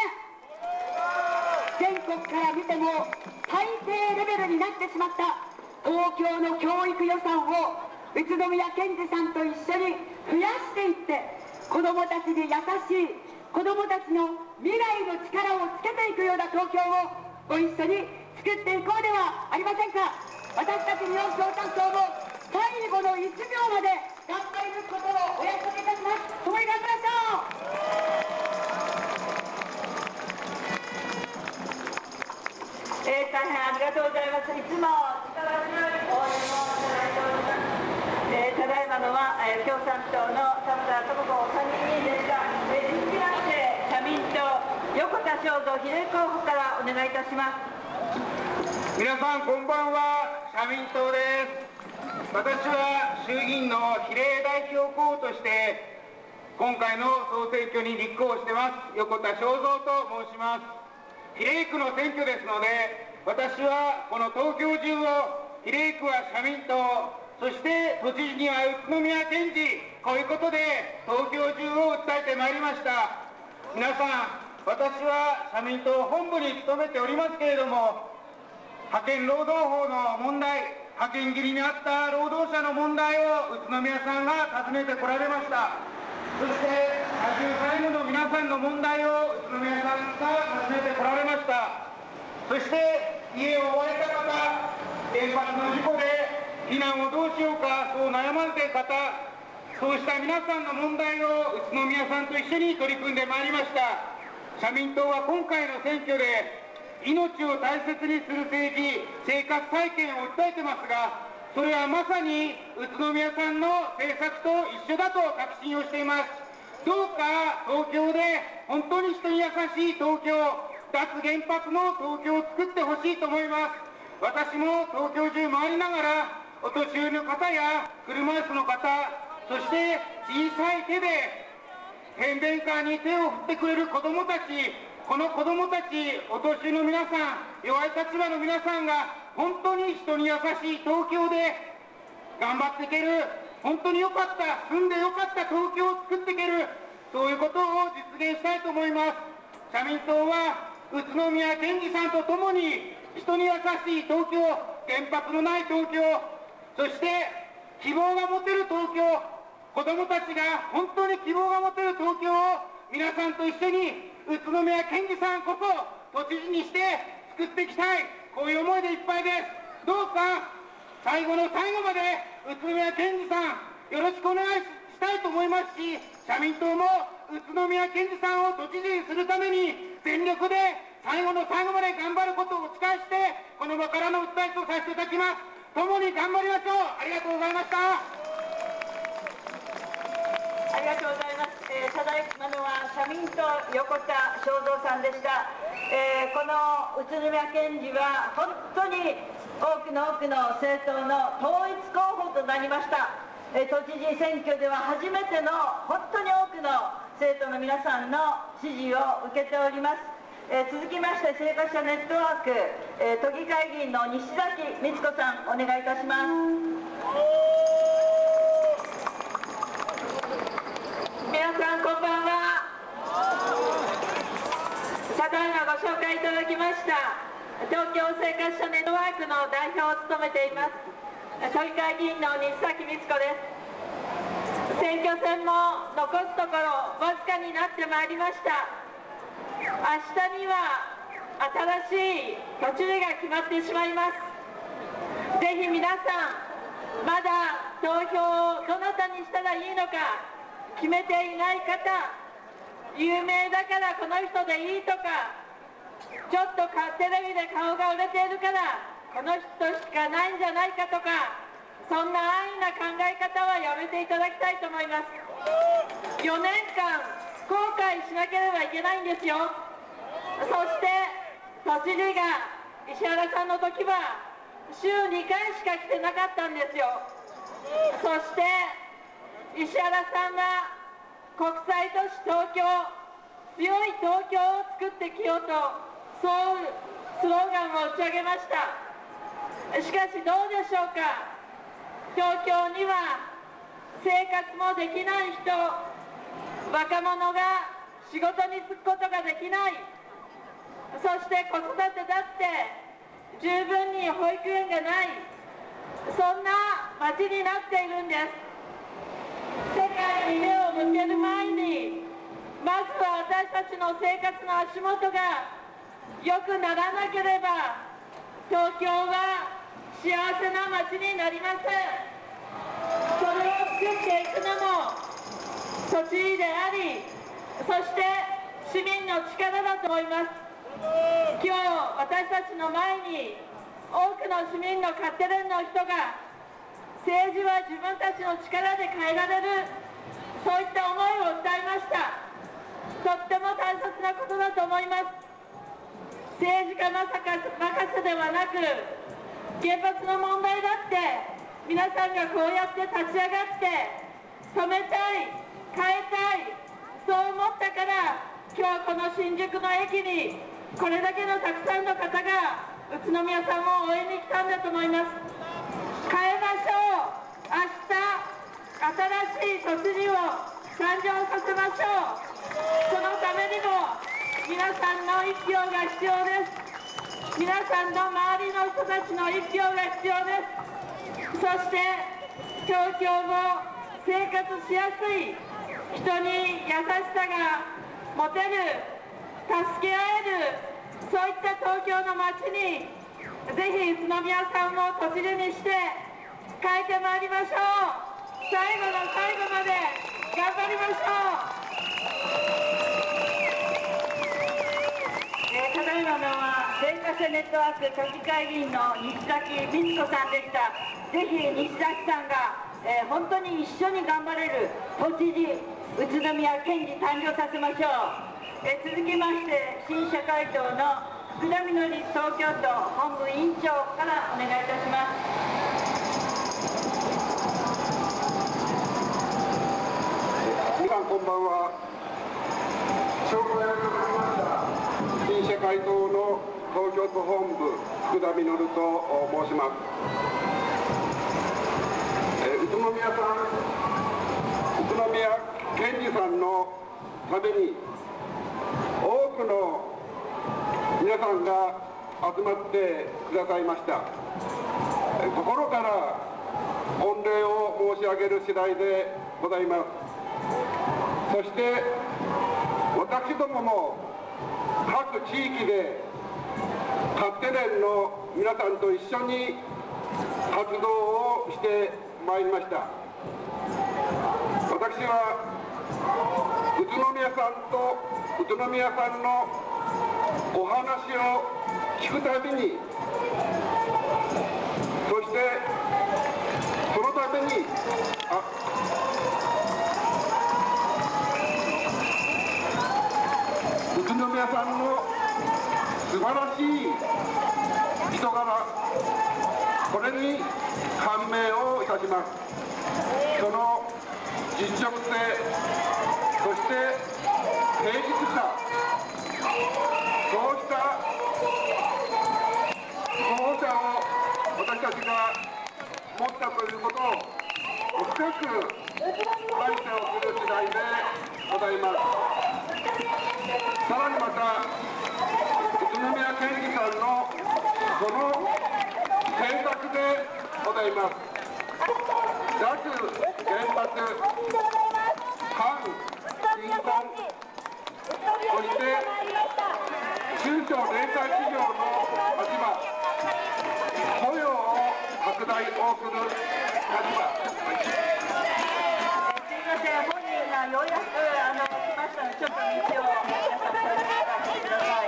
全国から見ても最低レベルになってしまった東京の教育予算を宇都宮健児さんと一緒に増やしていって、子どもたちに優しい、子どもたちの未来の力をつけていくような東京をご一緒に作っていこうではありませんか。私たち日本共産党も最後の1秒まで頑張り抜くことをお約束いたします。共に頑張りましょう。大変ありがとうございます。いつも力強い応援をいただいております。ただいまのは、共産党の田村智子参議院でした。実機なんで社民党横田翔吾比例候補からお願いいたします。皆さんこんばんは、社民党です。私は衆議院の比例代表候補として今回の総選挙に立候補してます横田昭三と申します。比例区の選挙ですので、私はこの東京中を比例区は社民党、そして都知事には宇都宮健児、こういうことで東京中を訴えてまいりました。皆さん、私は社民党本部に勤めておりますけれども、派遣労働法の問題、派遣切りにあった労働者の問題を宇都宮さんが訪ねてこられました。そして派遣債務の皆さんの問題を宇都宮さんが訪ねてこられました。そして家を追われた方、原発の事故で避難をどうしようかそう悩まれている方、そうした皆さんの問題を宇都宮さんと一緒に取り組んでまいりました。社民党は今回の選挙で命を大切にする政治、生活再建を訴えてますが、それはまさに宇都宮さんの政策と一緒だと確信をしています。どうか東京で本当に人に優しい東京、脱原発の東京を作ってほしいと思います。私も東京中回りながら、お年寄りの方や車椅子の方、そして小さい手で変電カーに手を振ってくれる子どもたち、この子どもたち、お年寄りの皆さん、弱い立場の皆さんが、本当に人に優しい東京で頑張っていける、本当によかった、住んでよかった東京を作っていける、そういうことを実現したいと思います。社民党は宇都宮健治さんとともに、人に優しい東京、原発のない東京、そして希望が持てる東京、子どもたちが本当に希望が持てる東京を皆さんと一緒に宇都宮健治さんこそ都知事にして作っていきたい、こういう思いでいっぱいです。どうか最後の最後まで宇都宮健治さんよろしくお願いしたいと思いますし、社民党も宇都宮健治さんを都知事にするために全力で最後の最後まで頑張ることをお誓いして、この場からの訴えとさせていただきます。共に頑張りましょう。ありがとうございました。ありがとうございます。ただいまのは社民党横田正三さんでした。この宇都宮健治は本当に多くの政党の統一候補となりました。都知事選挙では初めての本当に多くの政党の皆さんの支持を受けております。続きまして、生活者ネットワーク、都議会議員の西崎光子さん、お願いいたします。皆さん、こんばんは。ただいまご紹介いただきました、東京生活者ネットワークの代表を務めています、都議会議員の西崎光子です。選挙戦も残すところ、わずかになってまいりました。明日には新しい都知事が決まってしまいます。ぜひ皆さん、まだ投票をどなたにしたらいいのか決めていない方、有名だからこの人でいいとか、ちょっとテレビで顔が売れているからこの人しかないんじゃないかとか、そんな安易な考え方はやめていただきたいと思います。4年間後悔しなければいけないんですよ。そして都知事が石原さんの時は週2回しか来てなかったんですよ。そして石原さんが国際都市東京、強い東京を作ってきようと、そういうスローガンを打ち上げました。しかしどうでしょうか、東京には生活もできない人、若者が仕事に就くことができない、そして子育てだって十分に保育園がない、そんな街になっているんです。世界に目を向ける前に、まずは私たちの生活の足元が良くならなければ、東京は幸せな街になりません。それを作っていくのも都知事であり、そして市民の力だと思います。今日私たちの前に多くの市民の勝手連の人が、政治は自分たちの力で変えられる、そういった思いを訴えました。とっても大切なことだと思います。政治家任せではなく、原発の問題だって皆さんがこうやって立ち上がって止めたい、変えたい、そう思ったから今日この新宿の駅にこれだけのたくさんの方が宇都宮さんを応援に来たんだと思います。変えましょう。明日新しい都知事を誕生させましょう。そのためにも皆さんの一票が必要です。皆さんの周りの人たちの一票が必要です。そして東京も生活しやすい、人に優しさが持てる、助け合える、そういった東京の街にぜひ宇都宮さんを都知事にして変えてまいりましょう。最後の最後まで頑張りましょう。ただいまのは電化製ネットワーク都議会議員の西崎光子さんでした。ぜひ西崎さんが、本当に一緒に頑張れる都知事、宇都宮県に誕生させましょう。続きまして、新社会党の福田みのり東京都本部委員長からお願いいたします。皆さんこんばんは。紹介をいたしました新社会党の東京都本部福田みのると申します。宇都宮さん、宇都宮県議さんのために。多くの皆さんが集まってくださいました。心から御礼を申し上げる次第でございます。そして私どもも各地域で勝手連の皆さんと一緒に活動をしてまいりました。私は宇都宮さんと宇都宮さんのお話を聞くたびに、そしてそのために、宇都宮さんの素晴らしい人柄、これに感銘をいたします。その実直性、そして誠実さ、そうした候補者を私たちが持ったということを深く感謝をする次第でございます。さらにまた宇都宮県議さんのその政策でございます。脱原発、反貧困、そして中小零細企業の立場、雇用を拡大をする立場。すみません、本人がようやく来ましたので、ちょっと道を皆さんご覧ください。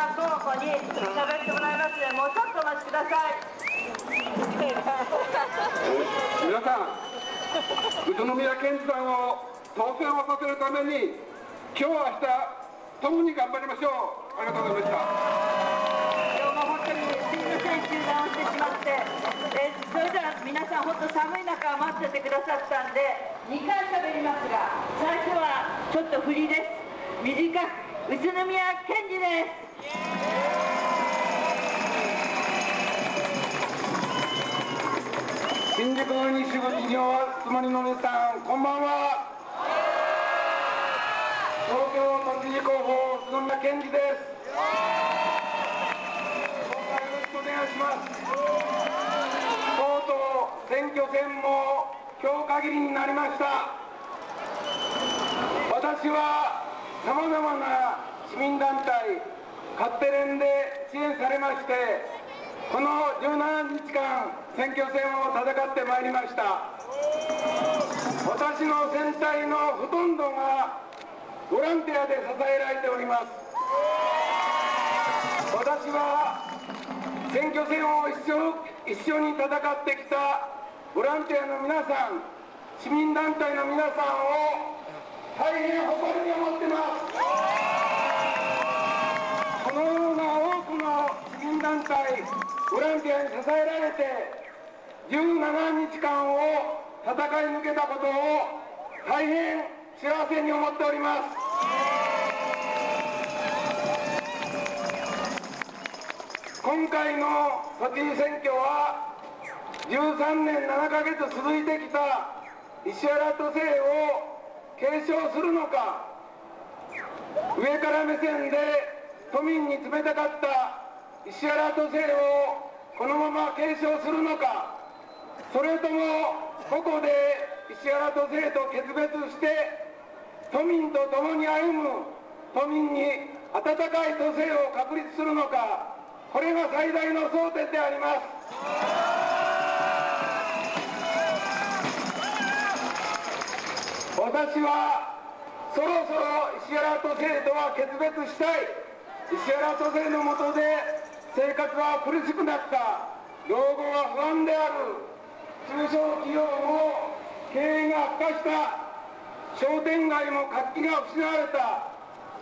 さん候補に喋ってもらいますので、もうちょっとお待ちください。皆さん、宇都宮健児さんを当選をさせるために、今日明日ともに頑張りましょう。ありがとうございました。今日も本当にチーム選手が落ちてしまって、それでは皆さん本当寒い中待っててくださったんで、2回喋りますが、最初はちょっと振りです。短く。宇都宮健児です。新宿西口のつもりの皆さん、こんばんは。東京都知事候補、宇都宮健児です。今回よろしくお願いします。とうとう選挙戦も今日限りになりました。私はさまざまな市民団体、勝手連で支援されまして、この17日間、選挙戦を戦ってまいりました。私の選隊のほとんどがボランティアで支えられております。私は選挙戦を一緒に戦ってきたボランティアの皆さん、市民団体の皆さんを大変誇りに思ってます。このような多くの市民団体、ボランティアに支えられて、17日間を戦い抜けたことを大変幸せに思っております。今回の都知事選挙は、13年7ヶ月続いてきた石原都政を継承するのか、上から目線で都民に冷たかった石原都政をこのまま継承するのか、それともここで石原都政と決別して都民と共に歩む都民に温かい都政を確立するのか、これが最大の争点であります。私はそろそろ石原都政とは決別したい。石原都政の下で生活は苦しくなった。老後は不安である。中小企業も経営が悪化した。商店街も活気が失われた。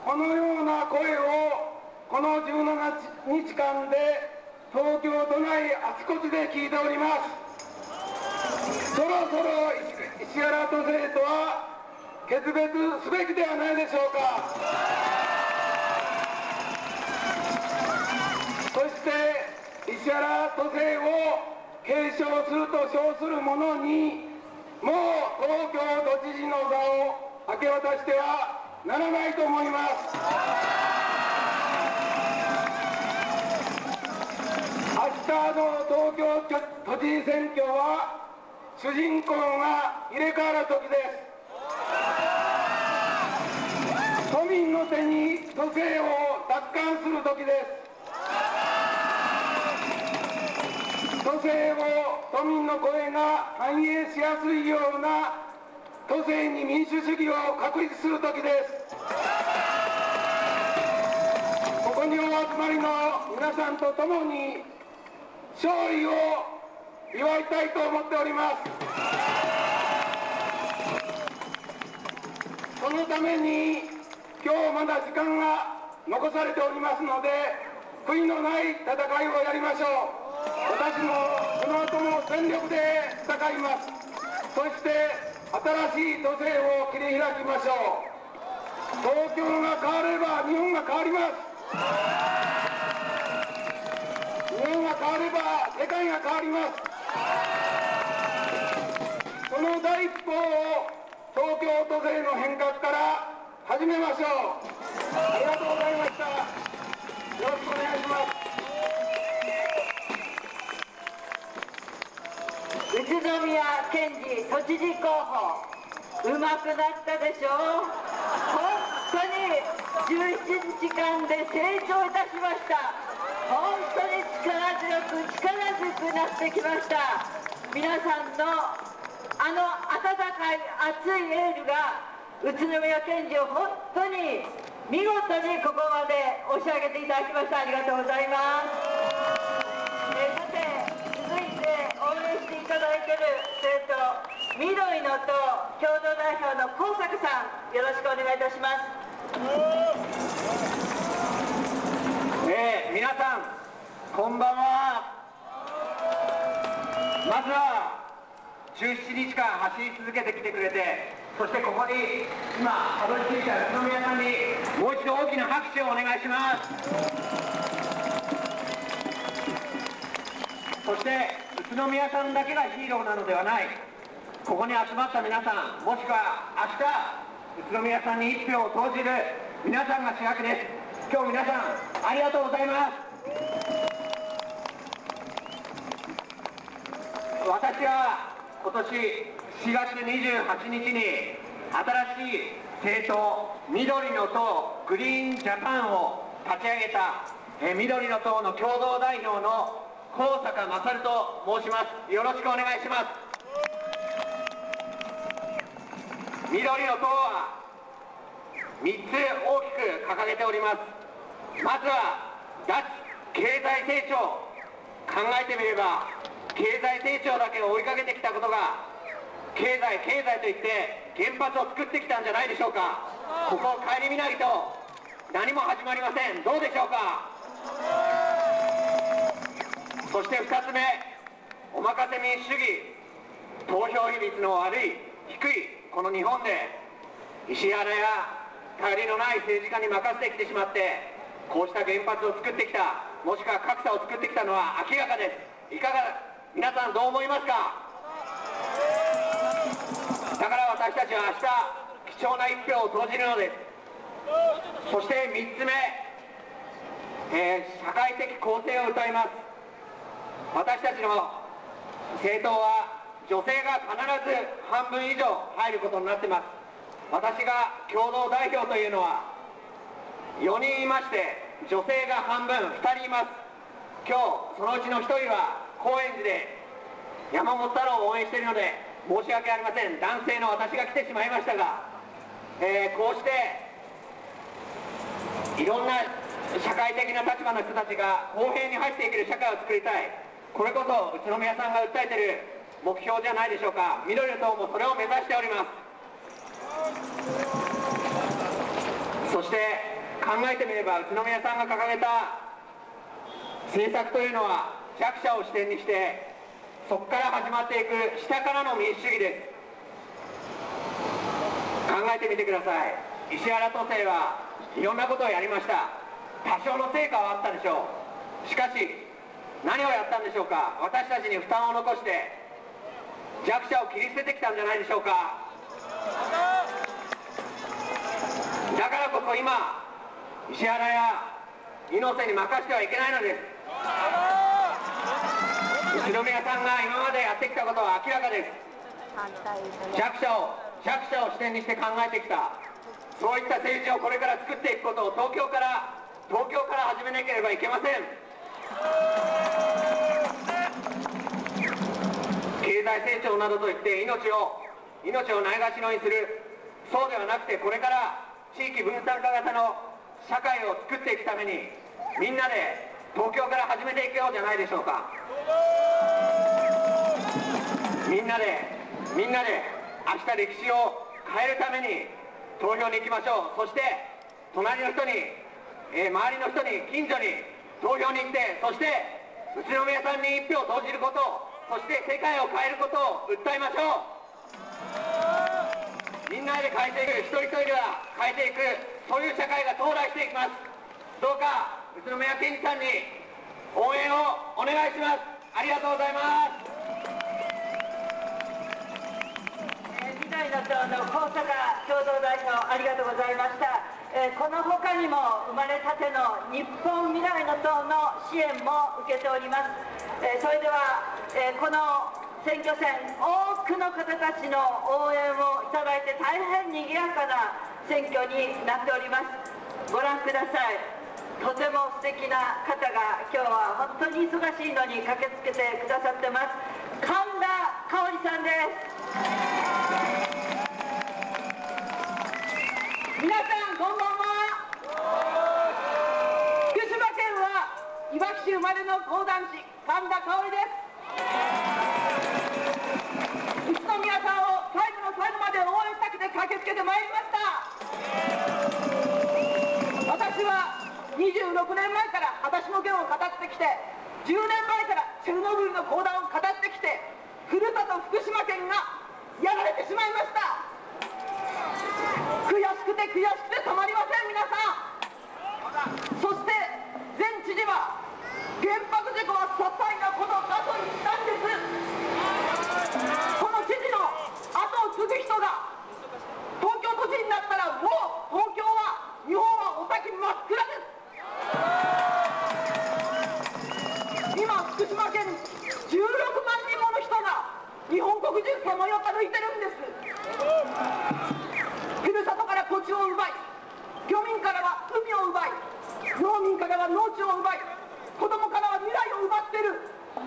このような声をこの17日間で東京都内あちこちで聞いております。そろそろ石原都政とは決別すべきではないでしょうか。そして石原都政を継承すると称する者に、もう東京都知事の座を明け渡してはならないと思います。明日の東京都知事選挙は主人公が入れ替わる時です。都民の手に都政を奪還する時です。都政を都民の声が反映しやすいような都政に民主主義を確立する時です。ここにお集まりの皆さんと共に勝利を祝いたいと思っております。そのために今日まだ時間が残されておりますので、悔いのない戦いをやりましょう。私もこの後も全力で戦います。そして新しい都政を切り開きましょう。東京が変われば日本が変わります。日本が変われば世界が変わります。その第一歩を東京都政の変革から始めましょう。ありがとうございました。よろしくお願いします。宇都宮健児都知事候補、うまくなったでしょう。本当に17日間で成長いたしました。本当に力強くなってきました。皆さんのあの温かい熱いエールが、宇都宮健児を本当に見事にここまで押し上げていただきました。ありがとうございます。さて、続いて応援していただける生徒、緑の党共同代表の高作さん、よろしくお願いいたします。皆さん、こんばんは。まずは17日間走り続けてきてくれて、そしてここに今たどり着いた宇都宮さんにもう一度大きな拍手をお願いします。そして宇都宮さんだけがヒーローなのではない。ここに集まった皆さん、もしくは明日宇都宮さんに1票を投じる皆さんが主役です。今日皆さんありがとうございます。私は今年4月28日に新しい政党緑の党グリーンジャパンを立ち上げた緑の党の共同代表の高坂勝と申します。よろしくお願いします。緑の党は3つ大きく掲げております。まずは脱経済成長。考えてみれば経済成長だけを追いかけてきたことが、経済経済といって原発を作ってきたんじゃないでしょうか。ここを顧みないと何も始まりません。どうでしょうか。そして2つ目、お任せ民主主義。投票比率の悪い低いこの日本で、石原や頼りのない政治家に任せてきてしまって、こうした原発を作ってきた、もしくは格差を作ってきたのは明らかです。いかが皆さん、どう思いますか。だから私たちは明日貴重な1票を投じるのです。そして3つ目、社会的公正を謳います。私たちの政党は女性が必ず半分以上入ることになっています。私が共同代表というのは4人いまして、女性が半分2人います。今日そのうちの1人は高円寺で山本太郎を応援しているので申し訳ありません。男性の私が来てしまいましたが、こうしていろんな社会的な立場の人たちが公平に入っていける社会を作りたい。これこそ宇都宮さんが訴えている目標じゃないでしょうか。緑の党もそれを目指しております。そして考えてみれば、宇都宮さんが掲げた政策というのは弱者を視点にして、そこから始まっていく下からの民主主義です。考えてみてください。石原都政はいろんなことをやりました。多少の成果はあったでしょう。しかし何をやったんでしょうか。私たちに負担を残して弱者を切り捨ててきたんじゃないでしょうか。だからこそ今、石原や猪瀬に任せてはいけないのです。宇都宮さんが今までやってきたことは明らかです。弱者を視点にして考えてきた、そういった政治をこれから作っていくことを東京から始めなければいけません。経済成長などといって命をないがしろにする、そうではなくて、これから地域分散化型の社会を作っていくために、みんなで東京から始めていくようじゃないでしょうか。みんなで明日歴史を変えるために投票に行きましょう。そして隣の人に、周りの人に、近所に投票に行って、そして宇都宮さんに1票を投じること、そして世界を変えることを訴えましょう。みんなで変えていく、一人一人が変えていく、そういう社会が到来していきます。どうか宇都宮県さんに応援をお願いします。ありがとうございます。緑の党の高坂共同代表、ありがとうございました。このほかにも生まれたての日本未来の党の支援も受けております。それでは、この選挙戦、多くの方たちの応援をいただいて大変賑やかな選挙になっております。ご覧ください。とても素敵な方が今日は本当に忙しいのに駆けつけてくださってます。神田香織さんです。皆さんこんばんは。生まれの講談師、神田香織です。宇都宮さんを最後の最後まで応援したくて駆けつけてまいりました。私は26年前から私の言を語ってきて、10年前からチェルノブイリの講談を語ってきて、ふるさと福島県がやられてしまいました。悔しくて悔しくてたまりません、皆さん。そして前知事は原爆事故は些細なことだと言ったんです。この知事の後を継ぐ人が東京都知事になったら、もう東京は日本はお先真っ暗です。今福島県16万人もの人が日本国中さまよって歩いてるんです。土地を奪い、漁民からは海を奪い、農民からは農地を奪い、子供からは未来を奪っている。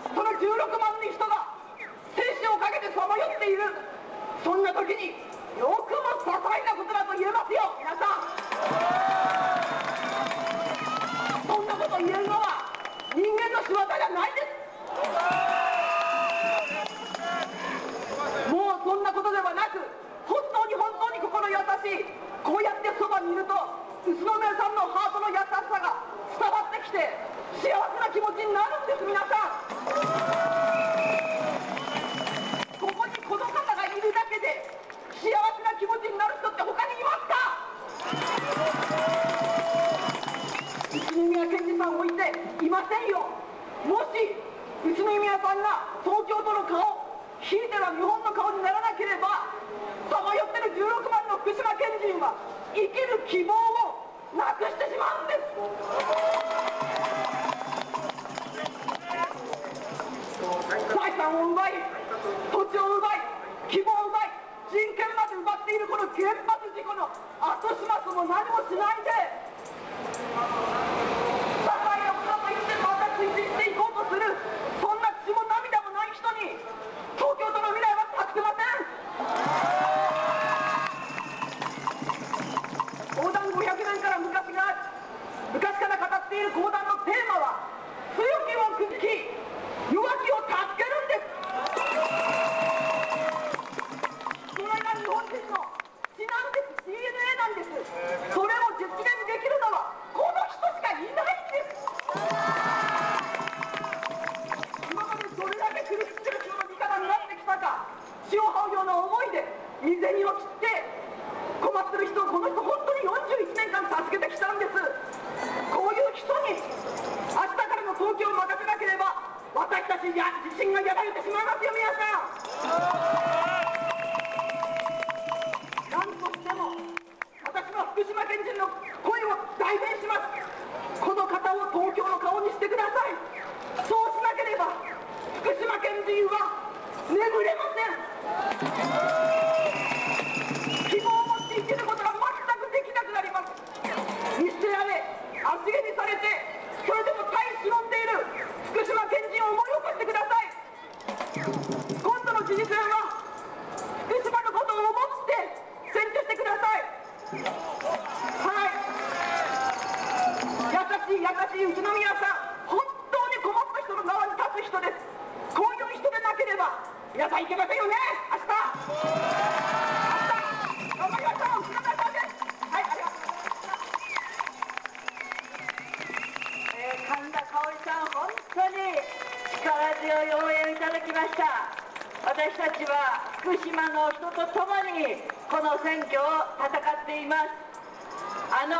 その16万人人が生死をかけてさまよっている。そんな時によくも些細なことだと言えますよ、皆さん。そんなことを言えるのは人間の仕業じゃないです。もうそんなことではなく、本当に本当に心優しい、こうやってそばにいると宇都宮さんのハートの優しさが伝わってきて、幸せな気持ちになるんです。皆さん、ここにこの方がいるだけで幸せな気持ちになる人って他にいますか？宇都宮県知事さんを置いていませんよ。もし宇都宮さんが東京都の顔、ひいては日本の顔にならなければ、さまよってる16万の福島県人は生きる希望をなくしてしまうんです。財産を奪い、土地を奪い、希望を奪い、人権まで奪っているこの原発事故の後始末も何もしないで、社会のことと言ってまた推進していこうとする、そんな血も涙もない人に東京都の未来は託せません。講談500年から昔から語っている講談のテーマは、強きをくじき、弱きを助けるんです。それが日本人の血なんです。 DNA なんです。それを実現できるのはこの人しかいないんです。今までどれだけ苦しんでる人の味方になってきたか、血を這うような思いで身銭を切って困ってる人を、この人本当に41年間助けてきたんです。こういう人に明日からの東京を任せなければ、私たちや自身がやられてしまいますよ、皆さん。なんとしても私の福島県人の声を代弁します。この方を東京の顔にしてください。そうしなければ福島県人は眠れません。生きることが全くできなくなります。見捨てられ、足蹴にされて、それでも耐え忍んでいる福島県人を思い起こしてください。今度の知事選は福島のことを思って選挙してください。はい、優しい宇都宮さん、本当に困った人の側に立つ人です。こういう人でなければ皆さんいけませんよね。明日本当に力強い応援をいただきました。私たちは福島の人と共にこの選挙を戦っています。あの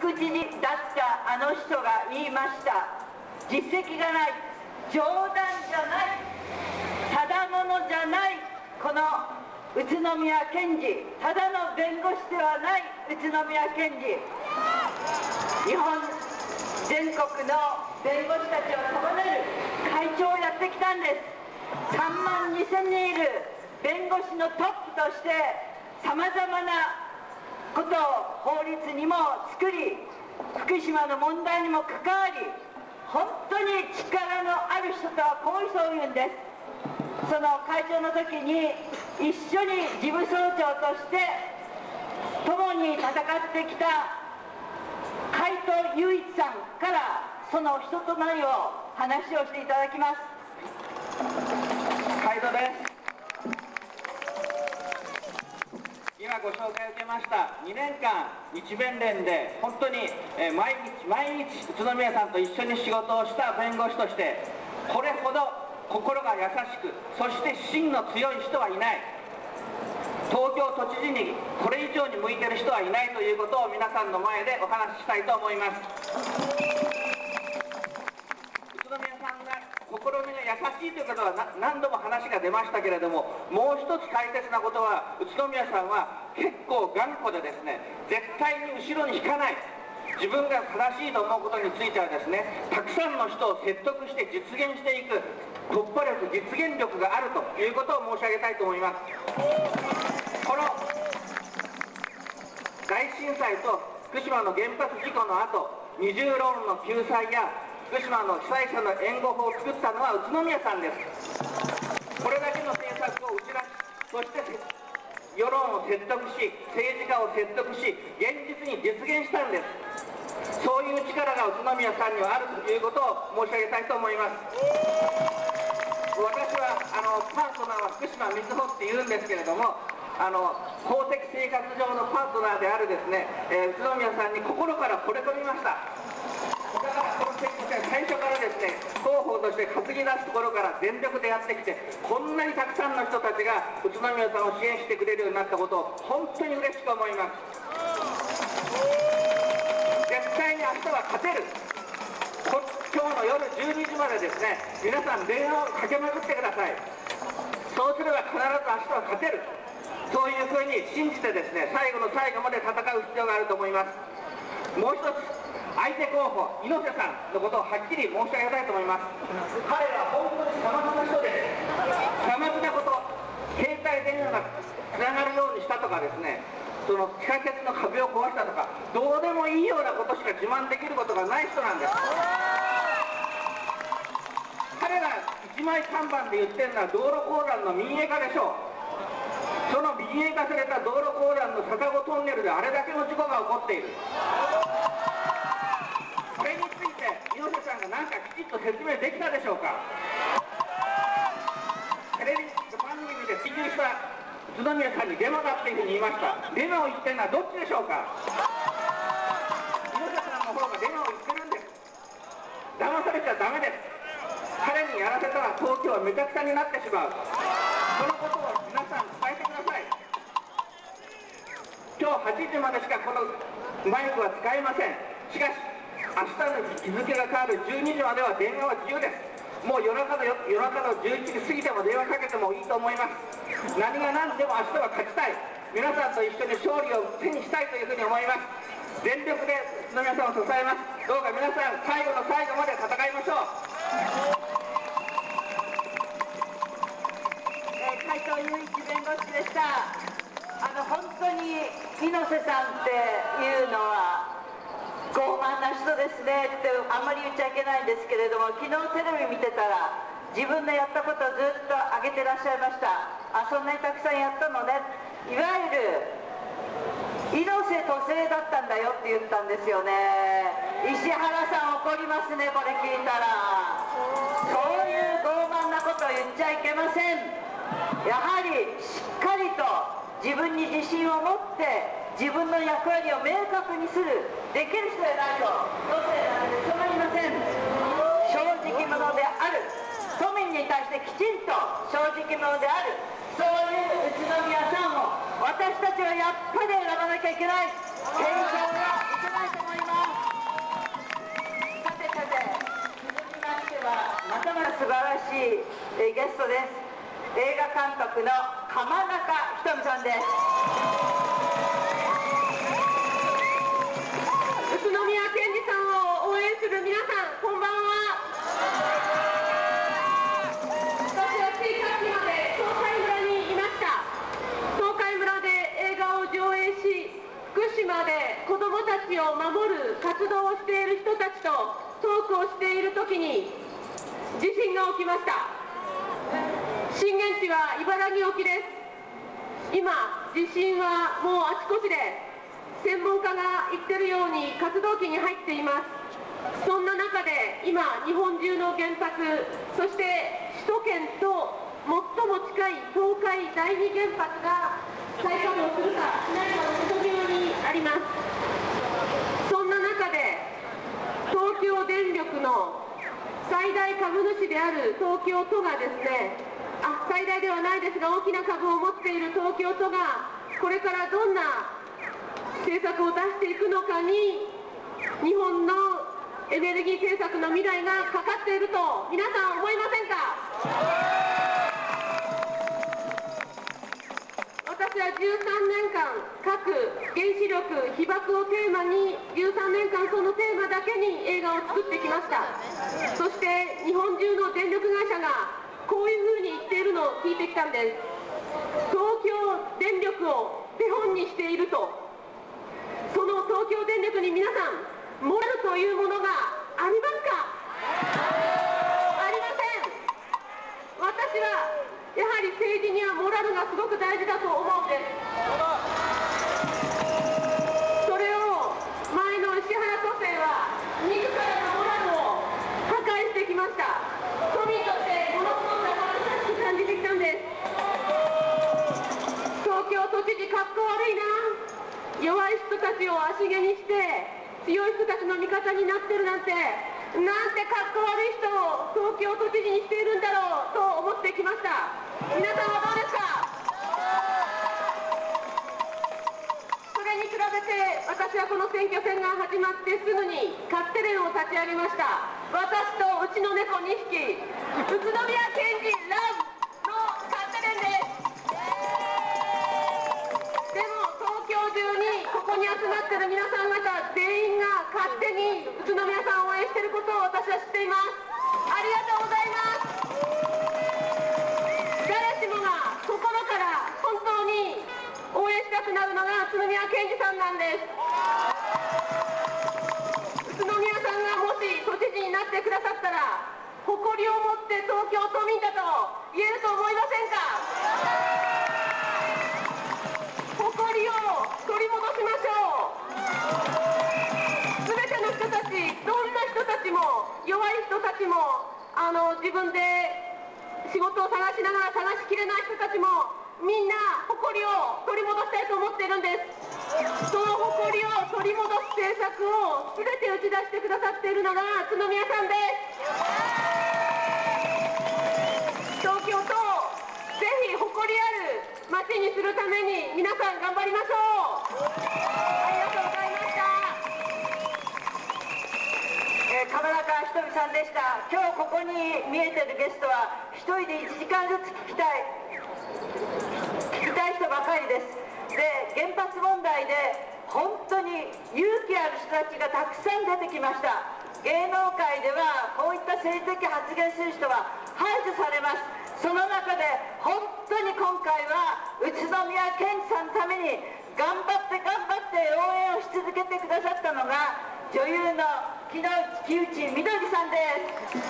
副知事だったあの人が言いました。実績がない、冗談じゃない、ただものじゃない、この宇都宮県知事、ただの弁護士ではない宇都宮県知事、日本全国の弁護士たちを束ねる会長をやってきたんです。3万2000人いる弁護士のトップとして、さまざまなことを法律にも作り、福島の問題にも関わり、本当に力のある人とはこういう人を言うんです。その会長の時に一緒に事務総長として共に戦ってきた海藤雄一さんから、その人となりを話をしていただきます。会場です。今ご紹介を受けました2年間日弁連で本当に毎日宇都宮さんと一緒に仕事をした弁護士としてこれほど心が優しく、そして芯の強い人はいない、東京都知事にこれ以上に向いてる人はいないということを皆さんの前でお話ししたいと思います。宇都宮さんが心が優しいということは何度も話が出ましたけれども、もう一つ大切なことは、宇都宮さんは結構頑固でですね、絶対に後ろに引かない、自分が正しいと思うことについてはですね、たくさんの人を説得して実現していく突破力、実現力があるということを申し上げたいと思います。この大震災と福島の原発事故の後、二重ローンの救済や福島の被災者の援護法を作ったのは宇都宮さんです。これだけの政策を打ち出し、そして世論を説得し、政治家を説得し、現実に実現したんです。そういう力が宇都宮さんにはあるということを申し上げたいと思います。私はパートナーは福島みずほって言うんですけれども、法的生活上のパートナーであるですね、宇都宮さんに心から惚れ込みました。だからこの選挙戦、最初からですね、広報として担ぎ出すところから全力でやってきて、こんなにたくさんの人たちが宇都宮さんを支援してくれるようになったことを本当に嬉しく思います。絶対に明日は勝てる。今日の夜12時までですね、皆さん電話をかけまくってください。そうすれば必ず明日は勝てる、そういうふうに信じてですね、最後の最後まで戦う必要があると思います。もう一つ、相手候補、猪瀬さんのことをはっきり申し上げたいと思います。彼らは本当に様々な人です。様々なこと、携帯電話がつながるようにしたとかですね、その地下鉄の壁を壊したとか、どうでもいいようなことしか自慢できることがない人なんです。彼ら一枚看板で言ってるのは道路公団の民営化でしょう。その民営化された道路公団の笹子トンネルであれだけの事故が起こっている。これについて猪瀬さんが何かきちっと説明できたでしょうか。テレビ番組で記入した宇都宮さんにデマだっていうふうに言いました。デマを言ってるのはどっちでしょうか。猪瀬さんの方がデマを言ってるんです。騙されちゃダメです。彼にやらせたら東京はめちゃくちゃになってしまう。そのことを皆さん伝えてください。今日8時までしかこのマイクは使えません。しかし明日の日付が変わる12時までは電話は自由です。もう夜中の11時過ぎても電話かけてもいいと思います。何が何でも明日は勝ちたい、皆さんと一緒に勝利を手にしたいというふうに思います。全力で宇都宮さんを支えます。どうか皆さん、最後の最後まで戦いましょう。海藤雄一弁護士でした。本当に猪瀬さんっていうのは傲慢な人ですねってあんまり言っちゃいけないんですけれども、昨日テレビ見てたら自分のやったことをずっと挙げてらっしゃいました。あ、そんなにたくさんやったのね、いわゆる猪瀬都政だったんだよって言ったんですよね。石原さん怒りますね、これ聞いたら。そういう傲慢なことを言っちゃいけません。やはりしっかりと自分に自信を持って自分の役割を明確にする、できる人でないと都政なんて務まりません。正直者である、都民に対してきちんと正直者である、そういう宇都宮さんを私たちはやっぱり選ばなきゃいけない。選挙はいけないと思います。さてさて、続きましてはまたまた素晴らしいゲストです。映画監督の浜中瞳さんです。皆さん、こんばんは。私はついさっきまで東海村にいました。東海村で映画を上映し、福島で子どもたちを守る活動をしている人たちとトークをしているときに地震が起きました。震源地は茨城沖です。今、地震はもうあちこちで専門家が言ってるように活動期に入っています。そんな中で今、日本中の原発、そして首都圏と最も近い東海第二原発が再稼働するかしないかの瀬戸際にあります。そんな中で東京電力の最大株主である東京都がですね、最大ではないですが大きな株を持っている東京都がこれからどんな政策を出していくのかに日本のエネルギー政策の未来がかかっていると皆さん思いませんか？私は13年間核・原子力・被爆をテーマに13年間そのテーマだけに映画を作ってきました。そして日本中の電力会社がこういうふうに言っているのを聞いてきたんです。東京電力を手本にしていると、その東京電力に皆さん、モラルというものがありますか？ありません。私はやはり政治にはモラルがすごく大事だと思うんです。それを前の石原都政は自らのモラルを破壊してきました。都民としてものすごく感じてきたんです。東京都知事、かっこ悪いな、弱い人たちを足毛にして強い人たちの味方になってるなんて、なんてかっこ悪い人を東京都知事にしているんだろうと思ってきました。皆さんはどうですか？それに比べて私はこの選挙戦が始まってすぐに勝手連を立ち上げました。私とうちの猫2匹、宇都宮健児ランの勝手連です。でも東京中にここに集まってる皆さん方全員が勝手に宇都宮さんを応援していることを私は知っています。ありがとうございます。誰しもが心から本当に応援したくなるのが宇都宮健児さんなんです。なってくださったら誇りを持って東京都民だと言えると思いませんか？誇りを取り戻しましょう。すべての人たち、どんな人たちも弱い人たちも自分で仕事を探しながら探しきれない人たちもみんな誇りを取り戻したいと思っているんです。その誇りを取り戻す政策を全て打ち出してくださっているのが宇都宮さんです。東京都をぜひ誇りある街にするために皆さん頑張りましょう。ありがとうございました。鎌中ひとみさんでした。今日ここに見えてるゲストは一人で1時間ずつ聞きたい人ばかりです。で、原発問題で本当に勇気ある人たちがたくさん出てきました。芸能界ではこういった政治的発言する人は排除されます。その中で本当に今回は宇都宮健児さんのために頑張って応援をし続けてくださったのが女優の木内みどりさんです。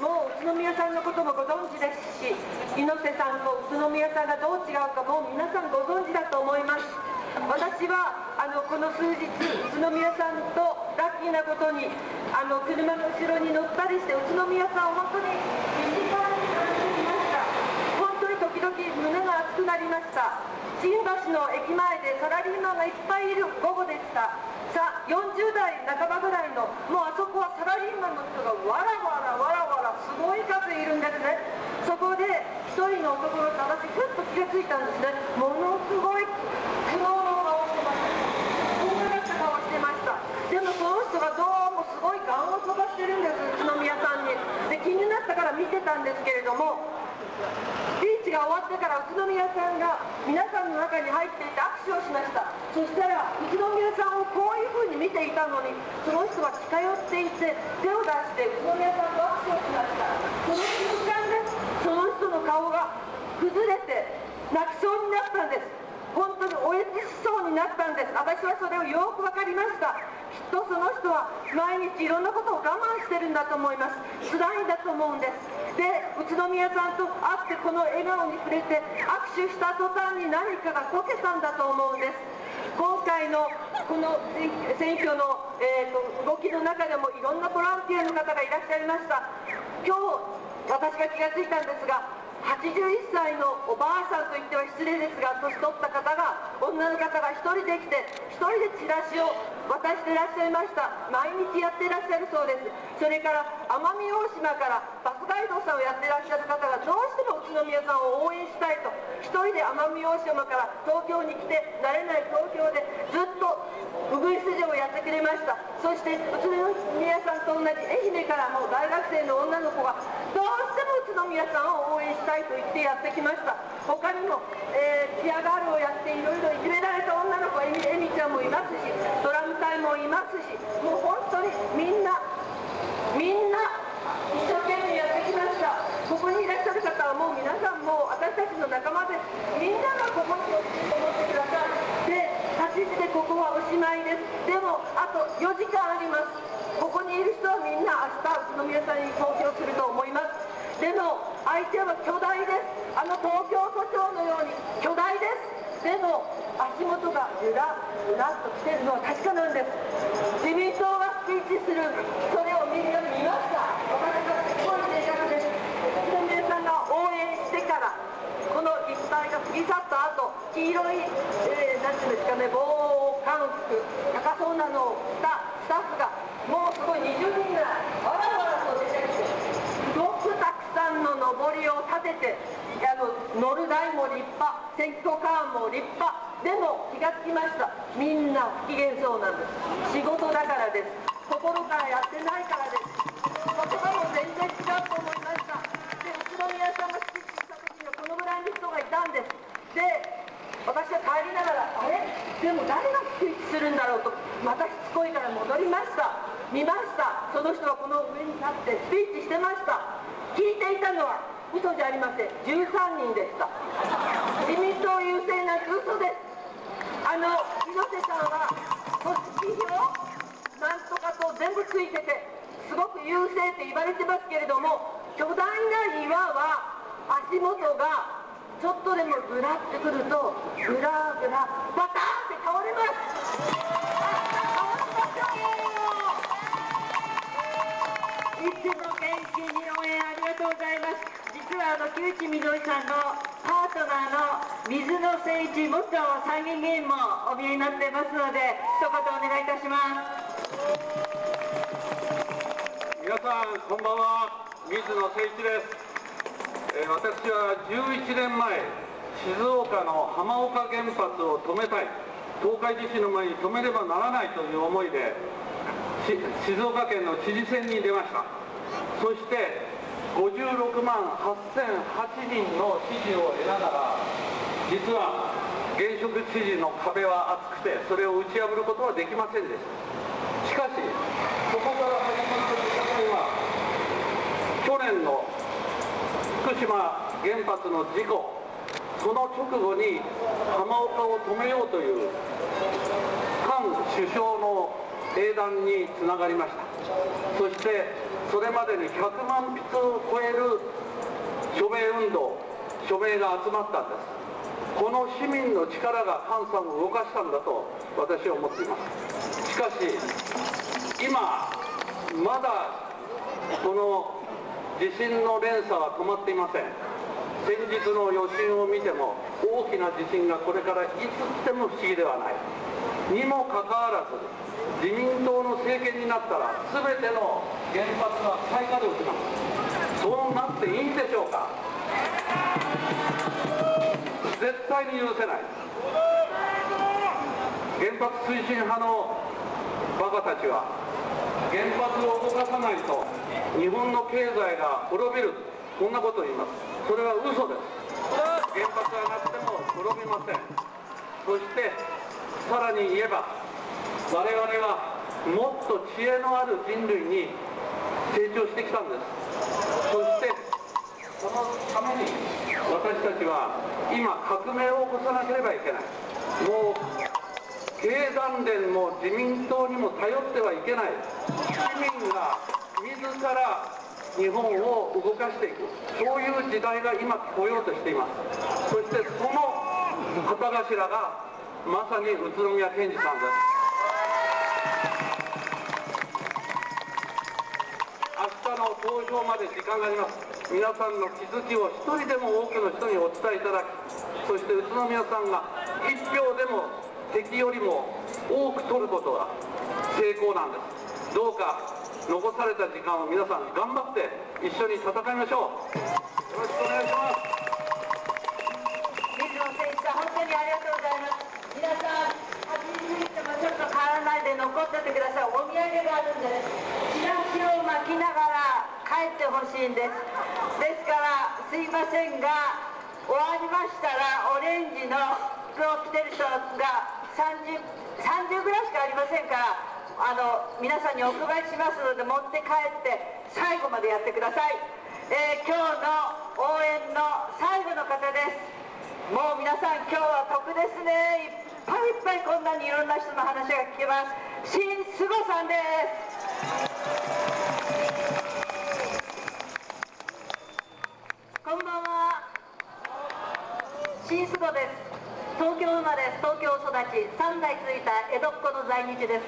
もう宇都宮さんのこともご存知ですし、猪瀬さんと宇都宮さんがどう違うかもう皆さんご存知だと思います。私はこの数日宇都宮さんとラッキーなことに車の後ろに乗ったりして宇都宮さんを本当に身近に感じてきました。本当に時々胸が熱くなりました。新橋の駅前でサラリーマンがいっぱいいる午後でした。さあ40代半ばぐらいのもうあそこはサラリーマンの人がわらわらわらわらすごい数いるんですね。そこで一人の男の人、私ふっと気がついたんですね。ものすごい苦悩の顔をしてました。こうなった顔をしてました。でもその人がどうもすごい顔を飛ばしてるんです、宇都宮さんに。で気になったから見てたんですけれども、スピーチが終わってから宇都宮さんが皆さんの中に入っていて握手をしました。そしたら宇都宮さんをこういうふうに見ていたのに、その人は近寄っていって手を出して宇都宮さんと握手をしました。その瞬間でその人の顔が崩れて泣きそうになったんです。本当におえつしそうになったんです。私はそれをよく分かりました。きっとその人は毎日いろんなことを我慢してるんだと思います。辛いんだと思うんです。で、宇都宮さんと会ってこの笑顔に触れて握手した途端に何かがこけたんだと思うんです。今回のこの選挙の、動きの中でもいろんなボランティアの方がいらっしゃいました。今日私が気がついたんですが、81歳のおばあさんと言っては失礼ですが、年取った方が、女の方が一人で来て、一人でチラシを渡していらっしゃいました。毎日やっていらっしゃるそうです。それから奄美大島からバスガイドさんをやっていらっしゃる方が、どうしても宇都宮さんを応援したいと、一人で奄美大島から東京に来て、慣れない東京でずっとうぐいす嬢をやってくれました。そして宇都宮さんと同じ愛媛からの大学生の女の子が、どうしても宇都宮さんを応援したいと言ってやってきました。他にも、チアガールをやっていろいろいじめられた女の子、エミちゃんもいますし、ドラム隊もいますし、もう本当にみんな一生懸命やってきました。ここにいらっしゃる方はもう皆さんもう私たちの仲間です。みんながここにおって思ってください。で、走ってここはおしまいです。でもあと4時間あります。ここにいる人はみんな明日宇都宮さんに投票すると思います。でも相手は巨大です。あの東京都庁のように巨大です。でも足元がゆらゆらっと来ているのは確かなんです。自民党がスピーチする、それをみんな見ました。私は聞こえていたのです。皆さんが応援してからこの立体が過ぎ去った後、黄色い、なんていうんですかね、防寒服、高そうなのを着たスタッフがもうすごい20人ぐらいわらわらと出てきて、たくさんののぼりを立てて、乗る台も立派、選挙カーも立派。でも気がつきました。みんな不機嫌そうなんです。仕事だからです。心からやってないからです。言葉も全然違うと思いました。で、宇都宮さんがスピーチした時にはこのぐらいの人がいたんです。で、私は帰りながら、あれでも誰がスピーチするんだろうと、またしつこいから戻りました。見ました。その人はこの上に立ってスピーチしてました。聞いていたのは嘘じゃありません。13人でした。自民党優勢なんて嘘です。広瀬さんは組織票なんとかと全部ついてて、すごく優勢って言われてますけれども、巨大な岩は足元がちょっとでもぐらってくるとぐらぐらバターンって倒れます。倒れましょう。いつも元気に応援ありがとうございます。実は木内みどりさんのパートナーの水野誠一元参議院議員もお見えになってますので、一言お願いいたします。皆さんこんばんは、水野誠一です。私は11年前、静岡の浜岡原発を止めたい、東海地震の前に止めねばならないという思いで静岡県の知事選に出ました。そして56万8008人の支持を得ながら、実は現職知事の壁は厚くて、それを打ち破ることはできませんでした。しかしそこから始まった戦いは、去年の福島原発の事故、その直後に浜岡を止めようという菅首相の英断につながりました。そしてそれまでに100万筆を超える署名運動、署名が集まったんです。この市民の力が菅さんを動かしたんだと私は思っています。しかし今まだこの地震の連鎖は止まっていません。先日の余震を見ても、大きな地震がこれからいつ来ても不思議ではないにもかかわらず、自民党の政権になったら全ての原発は再稼働します。そうなっていいんでしょうか。絶対に許せない。原発推進派のバカたちは、原発を動かさないと日本の経済が滅びる、こんなことを言います。それは嘘です。原発がなくても滅びません。そしてさらに言えば、我々はもっと知恵のある人類に成長してきたんです。そしてそのために私たちは今革命を起こさなければいけない。もう経団連も自民党にも頼ってはいけない。市民が自ら日本を動かしていく、そういう時代が今来ようとしています。そしてその旗頭がまさに宇都宮健児さんです。明日の登場まで時間があります。皆さんの気づきを一人でも多くの人にお伝えいただき、そして宇都宮さんが一票でも敵よりも多く取ることが成功なんです。どうか残された時間を皆さん頑張って一緒に戦いましょう。よろしくお願いします。水野選手、本当にありがとうございます。皆さん、80人もちょっと変わらないで残っててください。お土産があるんです。チラシを巻きながら帰ってほしいんです。ですからすいませんが、終わりましたらオレンジの服を着てる人が30ぐらいしかありませんから、皆さんにお配りしますので持って帰って最後までやってください。今日の応援の最後の方です。もう皆さん今日は得ですね。いっぱいいっぱいこんなにいろんな人の話が聞けます。新須吾さんです。こんばんは、新須吾です。東京生まれ、東京育ち、3代続いた江戸っ子の在日です。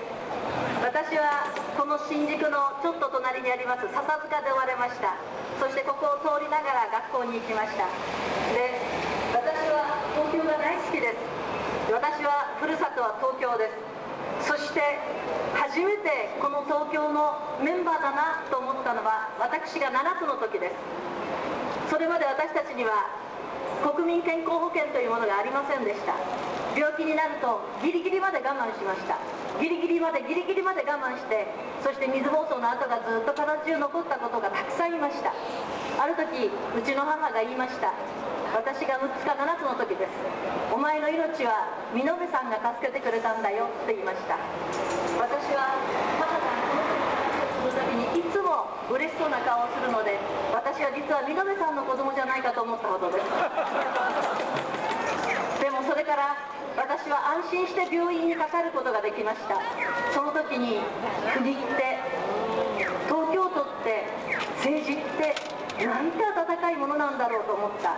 私はこの新宿のちょっと隣にあります笹塚で生まれました。そしてここを通りながら学校に行きました。で、私は東京が大好きです。私はふるさとは東京です。そして初めてこの東京のメンバーだなと思ったのは私が7つの時です。それまで私たちには国民健康保険というものがありませんでした。病気になるとギリギリまで我慢しました。ギリギリまで我慢して、そして水ぼうそうの跡がずっと体中残ったことがたくさんいました。ある時うちの母が言いました。私が6つか7つの時です。お前の命は美濃部さんが助けてくれたんだよと言いました。私は母がこの時にいつも嬉しそうな顔をするので、私は実は美濃部さんの子供じゃないかと思ったほどですでもそれから私は安心して病院にかかることができました。その時に国って東京都って政治ってなんて温かいものなんだろうと思った。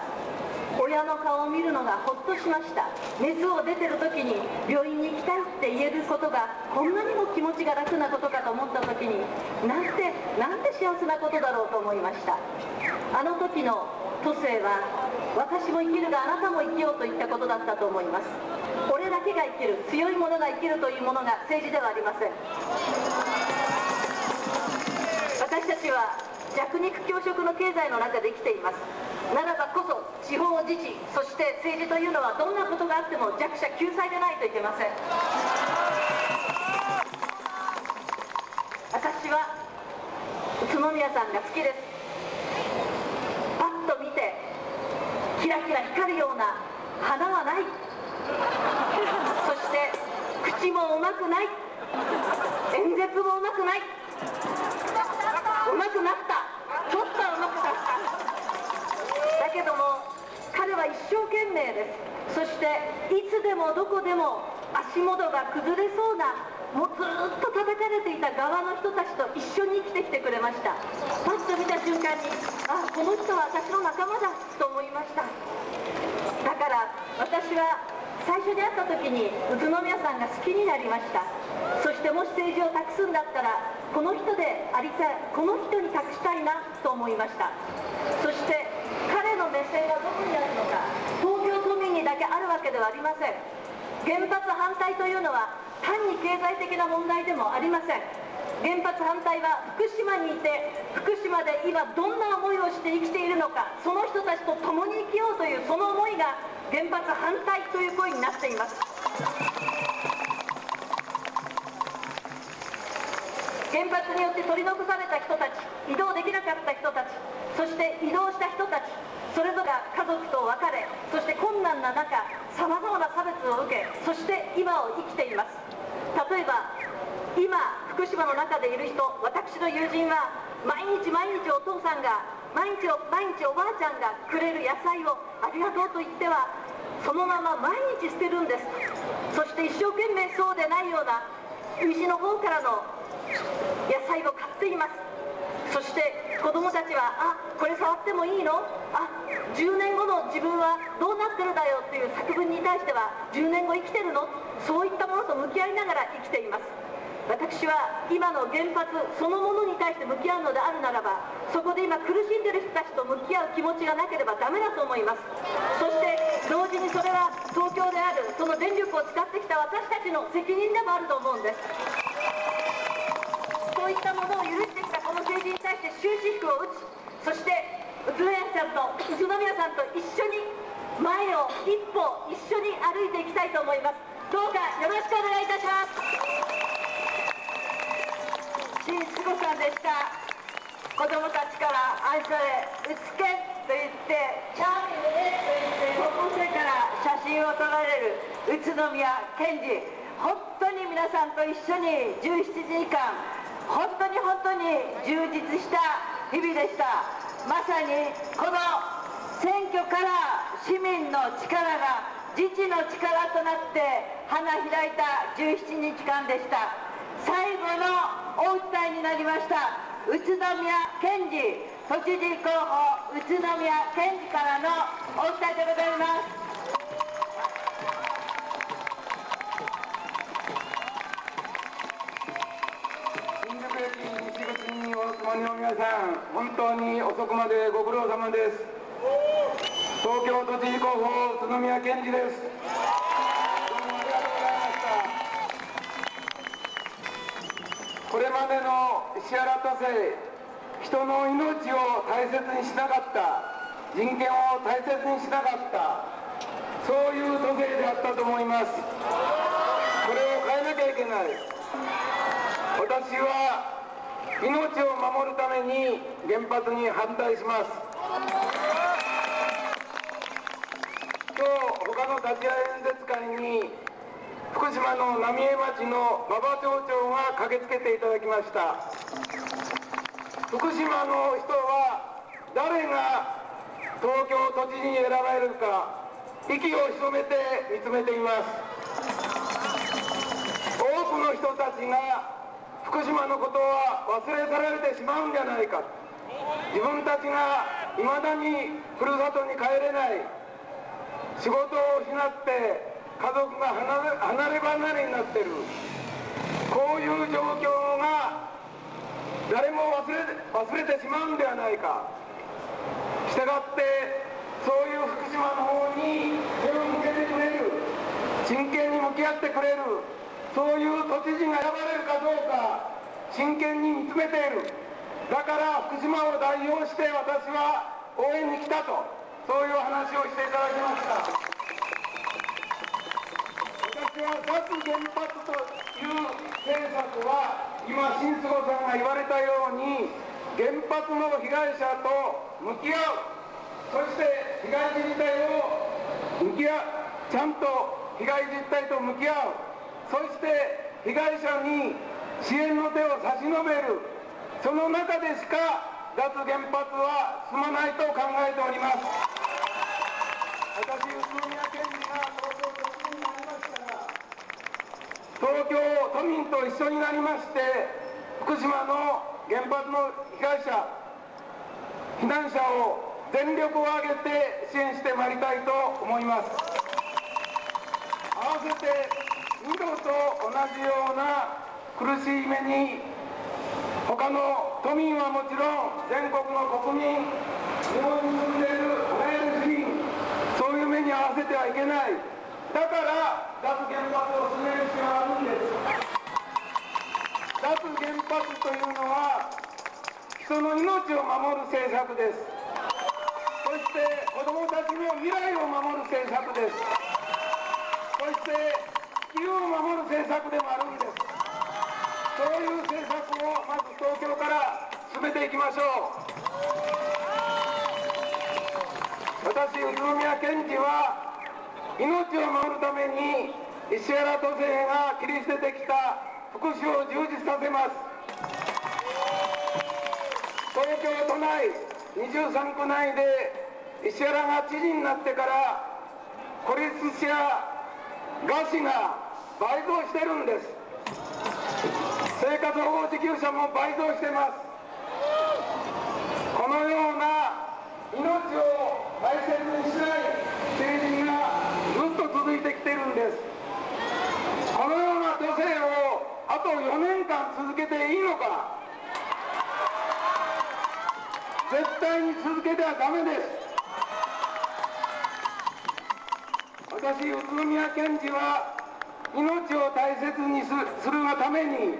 親の顔を見るのがほっとしました。熱を出てる時に病院に行きたいって言えることがこんなにも気持ちが楽なことかと思った時に、なんて幸せなことだろうと思いました。あの時の都政は私も生きるがあなたも生きようといったことだったと思います。俺だけが生きる、強い者が生きるというものが政治ではありません。私たちは弱肉強食の経済の中で生きています。ならばこそ地方自治、そして政治というのはどんなことがあっても弱者救済でないといけません。私は宇都宮さんが好きです。パッと見てキラキラ光るような花はないそして口もうまくない、演説もうまくない、うまくなった、ちょっとはうまくなっただけども彼は一生懸命です。そしていつでもどこでも足元が崩れそうな、もうずっと叩かれていた側の人たちと一緒に生きてきてくれました。パッと見た瞬間に、あ、この人は私の仲間だと思いました。だから私は最初に会った時に宇都宮さんが好きになりました。そしてもし政治を託すんだったらこの人に託したいなと思いました。そして彼の目線はどこにあるのか、東京都民にだけあるわけではありません。原発反対というのは単に経済的な問題でもありません。原発反対は福島にいて、福島で今どんな思いをして生きているのか、その人たちと共に生きようというその思いが原発反対という声になっています。原発によって取り残された人たち、移動できなかった人たち、そして移動した人たち、それぞれ家族と別れ、そして困難な中、さまざまな差別を受け、そして今を生きています。例えば、今、福島の中でいる人、私の友人は、毎日お父さんが、毎日おばあちゃんがくれる野菜をありがとうと言っては、そのまま毎日捨てるんです。そして一生懸命そうでないような、西の方からの野菜を買っています。そして子どもたちは、あ、これ触ってもいいの、あ、10年後の自分はどうなってるだよっていう作文に対しては、10年後生きてるの、そういったものと向き合いながら生きています。私は今の原発そのものに対して向き合うのであるならば、そこで今苦しんでいる人たちと向き合う気持ちがなければダメだと思います。そして同時にそれは東京であるその電力を使ってきた私たちの責任でもあると思うんです。そういったものを許してきたこの政治に対して終止符を打ち、そして宇都宮さんと宇都宮さんと一緒に前を一歩一緒に歩いていきたいと思います。どうかよろしくお願いいたします。陳志子さんでした。子どもたちから愛され、美しいと言って、チャーミングねと言って、高校生から写真を撮られる宇都宮健児、本当に皆さんと一緒に17時間、本当に本当に充実した日々でした。まさにこの選挙から市民の力が自治の力となって花開いた17日間でした。最後のお訴えになりました宇都宮健児、都知事候補宇都宮健児からのお訴えでございます。新宿駅西口にお住まいの皆さん、本当に遅くまでご苦労様です。東京都知事候補宇都宮健児です。これまでの石原都政、人の命を大切にしなかった、人権を大切にしなかった、そういう都政であったと思います。これを変えなきゃいけない。私は命を守るために原発に反対します。今日他の立会演説会に福島の浪江町の馬場町長が駆けつけていただきました。福島の人は誰が東京都知事に選ばれるか息を潜めて見つめています。多くの人たちが福島のことは忘れ去られてしまうんじゃないか、自分たちがいまだにふるさとに帰れない、仕事を失って家族が離れ離れになっている、こういう状況が誰も忘れてしまうんではないか。したがってそういう福島の方に手を向けてくれる、真剣に向き合ってくれる、そういう都知事が選ばれるかどうか真剣に見つめている。だから福島を代表して私は応援に来たと、そういう話をしていただきました。脱原発という政策は、今、新坪さんが言われたように、原発の被害者と向き合う、そして被害実態を向き合う、ちゃんと被害実態と向き合う、そして被害者に支援の手を差し伸べる、その中でしか脱原発は進まないと考えております。私、宇都宮県議が東京都民と一緒になりまして、福島の原発の被害者、避難者を全力を挙げて支援してまいりたいと思います。合わせて二度と同じような苦しい目に他の都民はもちろん全国の国民、日本に住んでいる我々市民、そういう目に合わせてはいけない。だから脱原発を進める必要があるんです。脱原発というのは人の命を守る政策です。そして子どもたちの未来を守る政策です。そして地球を守る政策でもあるんです。そういう政策をまず東京から進めていきましょう。私、宇都宮健児は命を守るために石原都政が切り捨ててきた福祉を充実させます。東京都内23区内で石原が知事になってから孤立死や餓死が倍増してるんです。生活保護受給者も倍増してます。のような命を大切にしない政治がずっと続いてきているんです。このような女性をあと4年間続けていいのか。絶対に続けてはダメです。私、宇都宮健児は命を大切にするがために、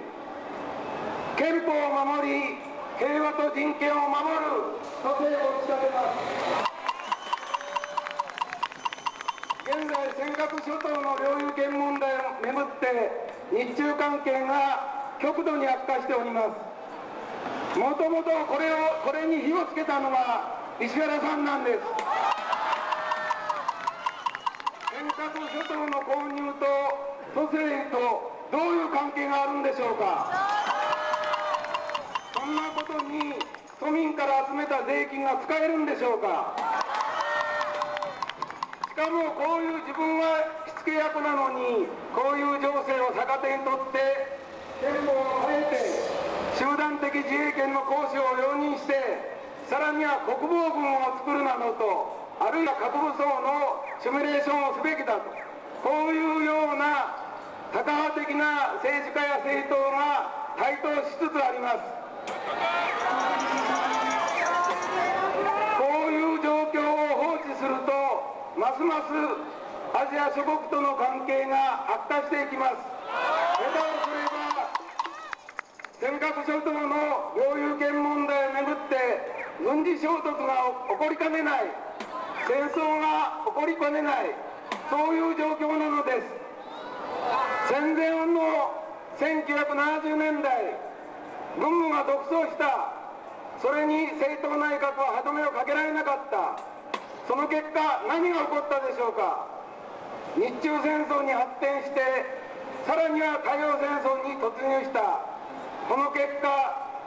憲法を守り、平和と人権を守る都政を打ち立てます。現在、尖閣諸島の領有権問題をめぐって日中関係が極度に悪化しております。もともとこれに火をつけたのは石原さんなんです。尖閣諸島の購入と都政とどういう関係があるんでしょうか。そんなことに都民から集めた税金が使えるんでしょうか。しかもこういう、自分は火付け役なのにこういう情勢を逆手にとって憲法を変えて集団的自衛権の行使を容認して、さらには国防軍を作るなどと、あるいは核武装のシミュレーションをすべきだと、こういうようなタカ派的な政治家や政党が台頭しつつあります。こういう状況を放置すると、ますますアジア諸国との関係が悪化していきます。下手をすれば、尖閣諸島の領有権問題をめぐって、軍事衝突が起こりかねない、戦争が起こりかねない、そういう状況なのです。戦前の1970年代、軍部が独走した、それに政党内閣は歯止めをかけられなかった、その結果、何が起こったでしょうか。日中戦争に発展して、さらには太平洋戦争に突入した、この結果、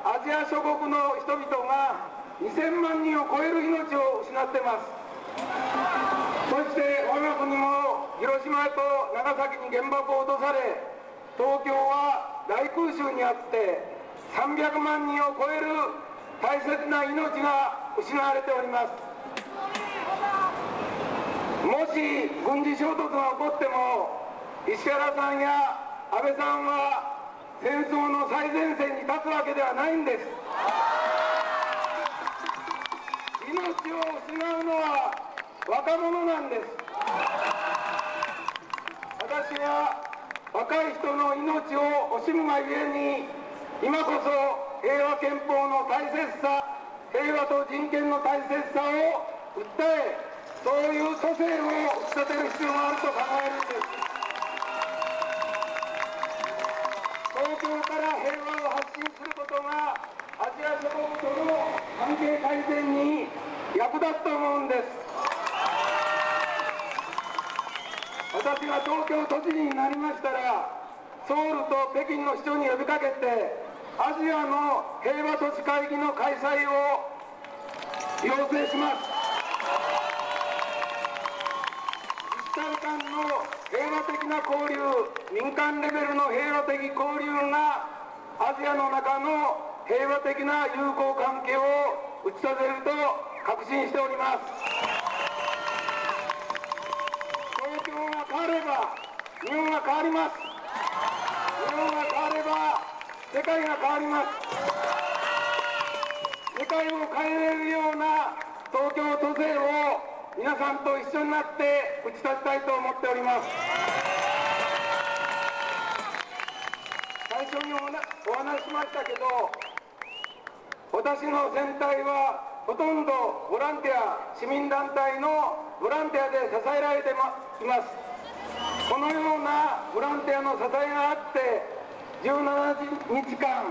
アジア諸国の人々が2000万人を超える命を失ってます。そして、我が国も広島と長崎に原爆を落とされ、東京は大空襲にあって、300万人を超える大切な命が失われております。もし軍事衝突が起こっても、石原さんや安倍さんは戦争の最前線に立つわけではないんです。命を失うのは若者なんです。私は若い人の命を惜しむがゆえに、今こそ平和憲法の大切さ、平和と人権の大切さを訴え、そういう都政を打ち立てる必要があると考えるんです。東京から平和を発信することが、アジア諸国との関係改善に役立つと思うんです。私が東京都知事になりましたら、ソウルと北京の市長に呼びかけて、アジアの平和都市会議の開催を要請します。自治体間の平和的な交流、民間レベルの平和的交流がアジアの中の平和的な友好関係を打ち立てると確信しております。東京が変われば日本が変わります。日本が変われば世界が変わります。世界を変えれるような東京都政を皆さんと一緒になって打ち立てたいと思っております。最初にお話ししましたけど、私の選対はほとんどボランティア、市民団体のボランティアで支えられています。このようなボランティアの支えがあって、17日間、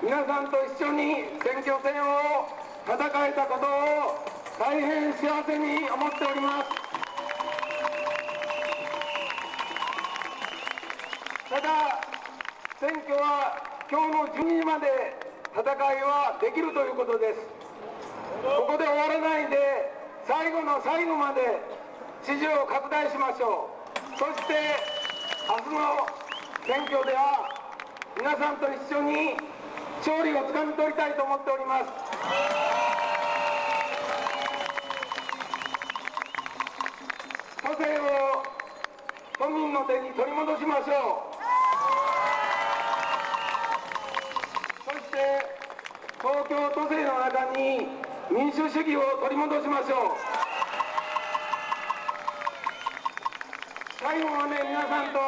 皆さんと一緒に選挙戦を戦えたことを大変幸せに思っております。ただ、選挙は今日の12時まで戦いはできるということです。ここで終わらないで、最後の最後まで支持を拡大しましょう。そして、明日の選挙では、皆さんと一緒に勝利をつかみ取りたいと思っております。都政を都民の手に取り戻しましょう。そして東京都政の中に民主主義を取り戻しましょう。最後まで皆さんと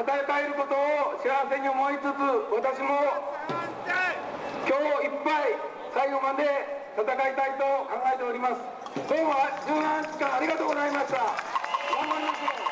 与えたえることを幸せに思いつつ、私も今日いっぱい最後まで戦いたいと考えております。今日は17日間ありがとうございました。頑張りましょう。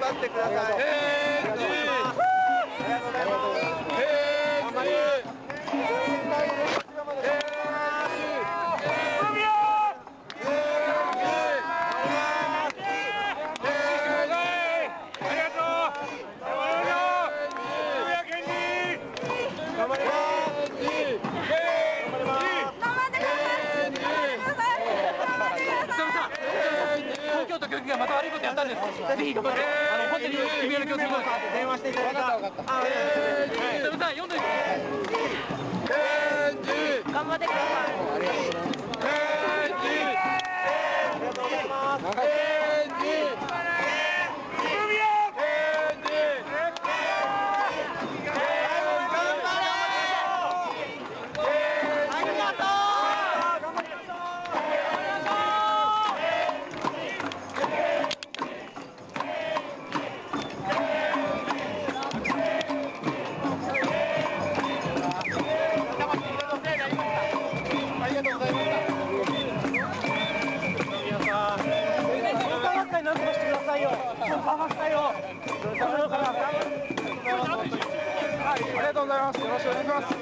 頑張ってください。また悪いことやったんです。ぜひ頑張って。本当に君の協力を電話していただいた。田さん読んで。頑張ってください。ありがとうございます。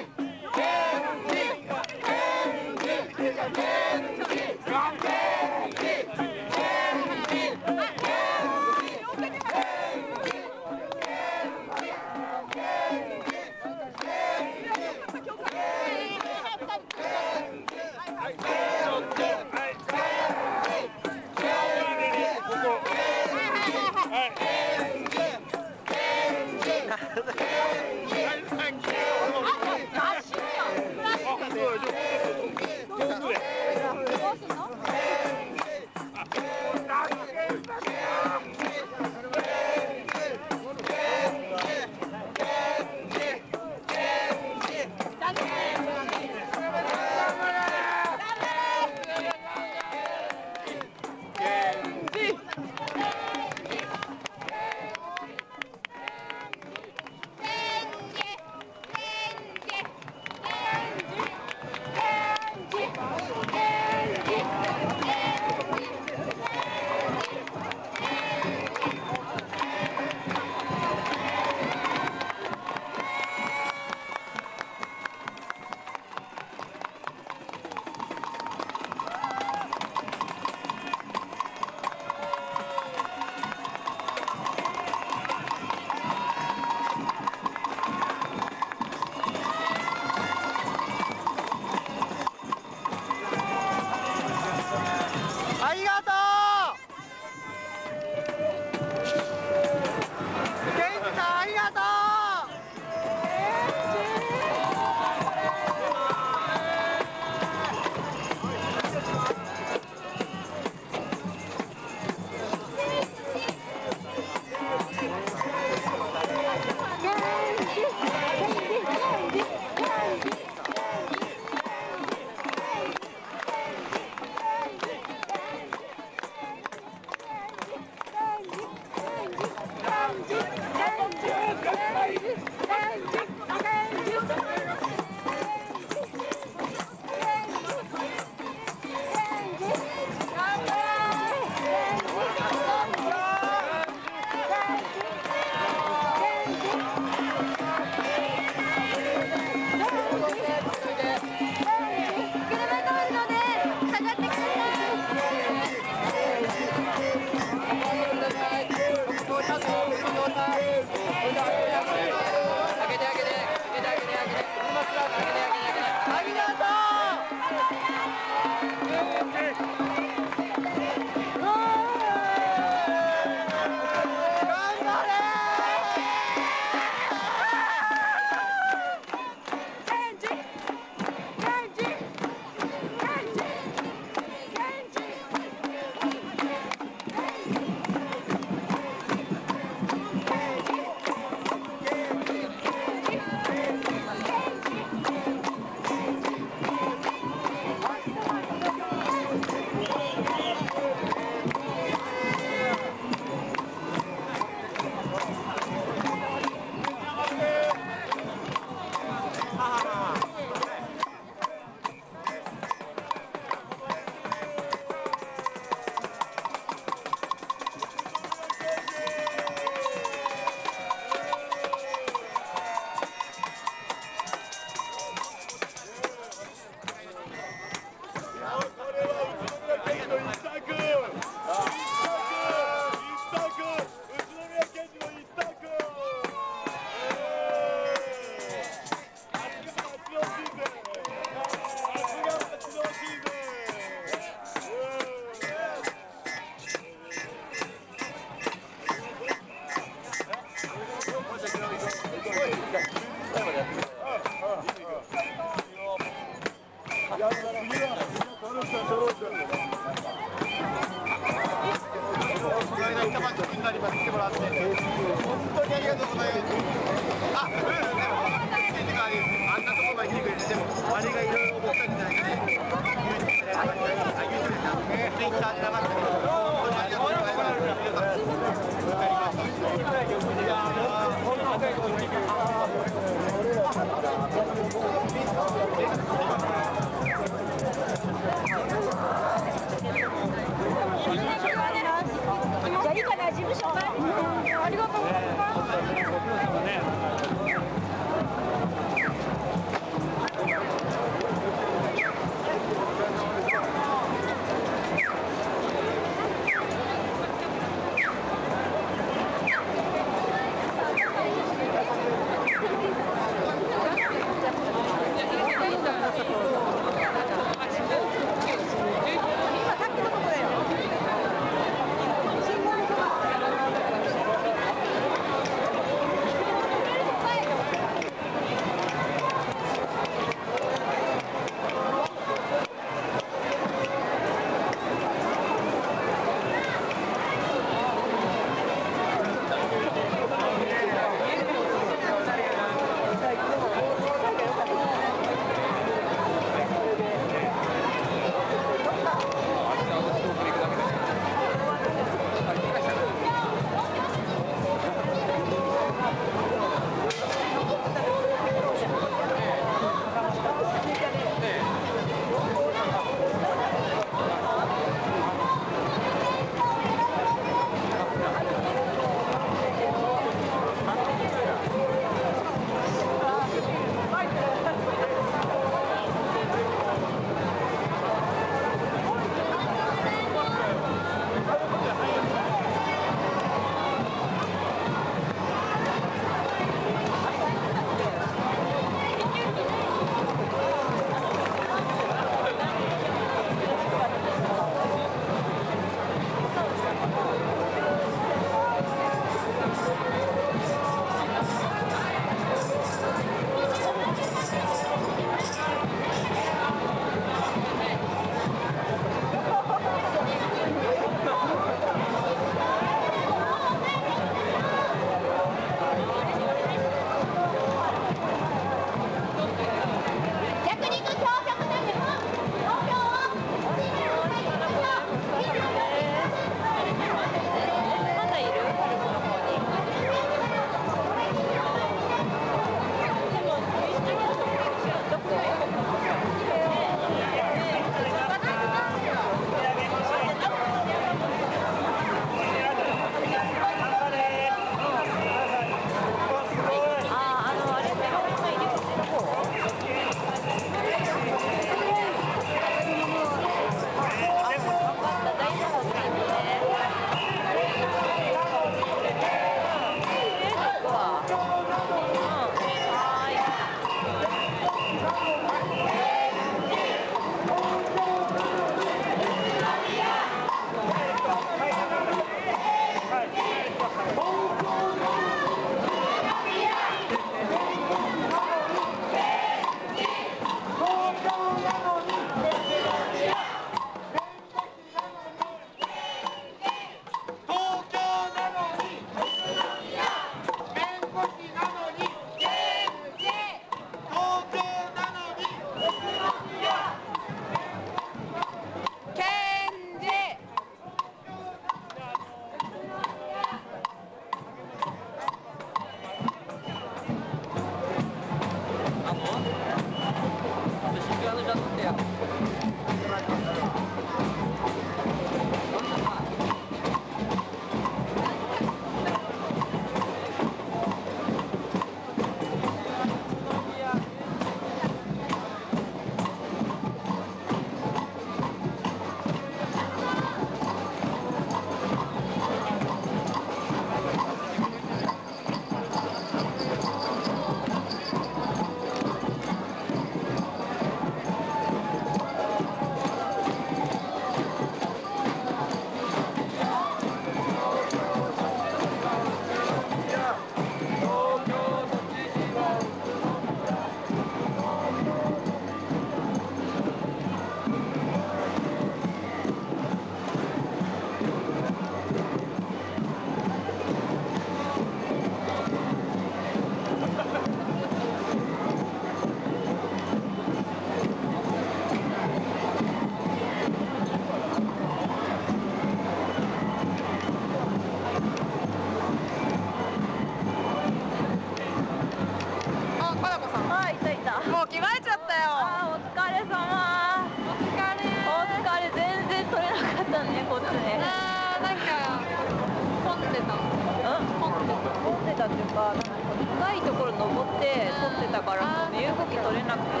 たっていうか、なんか高いところ登って撮ってたから、身動き取れなくて、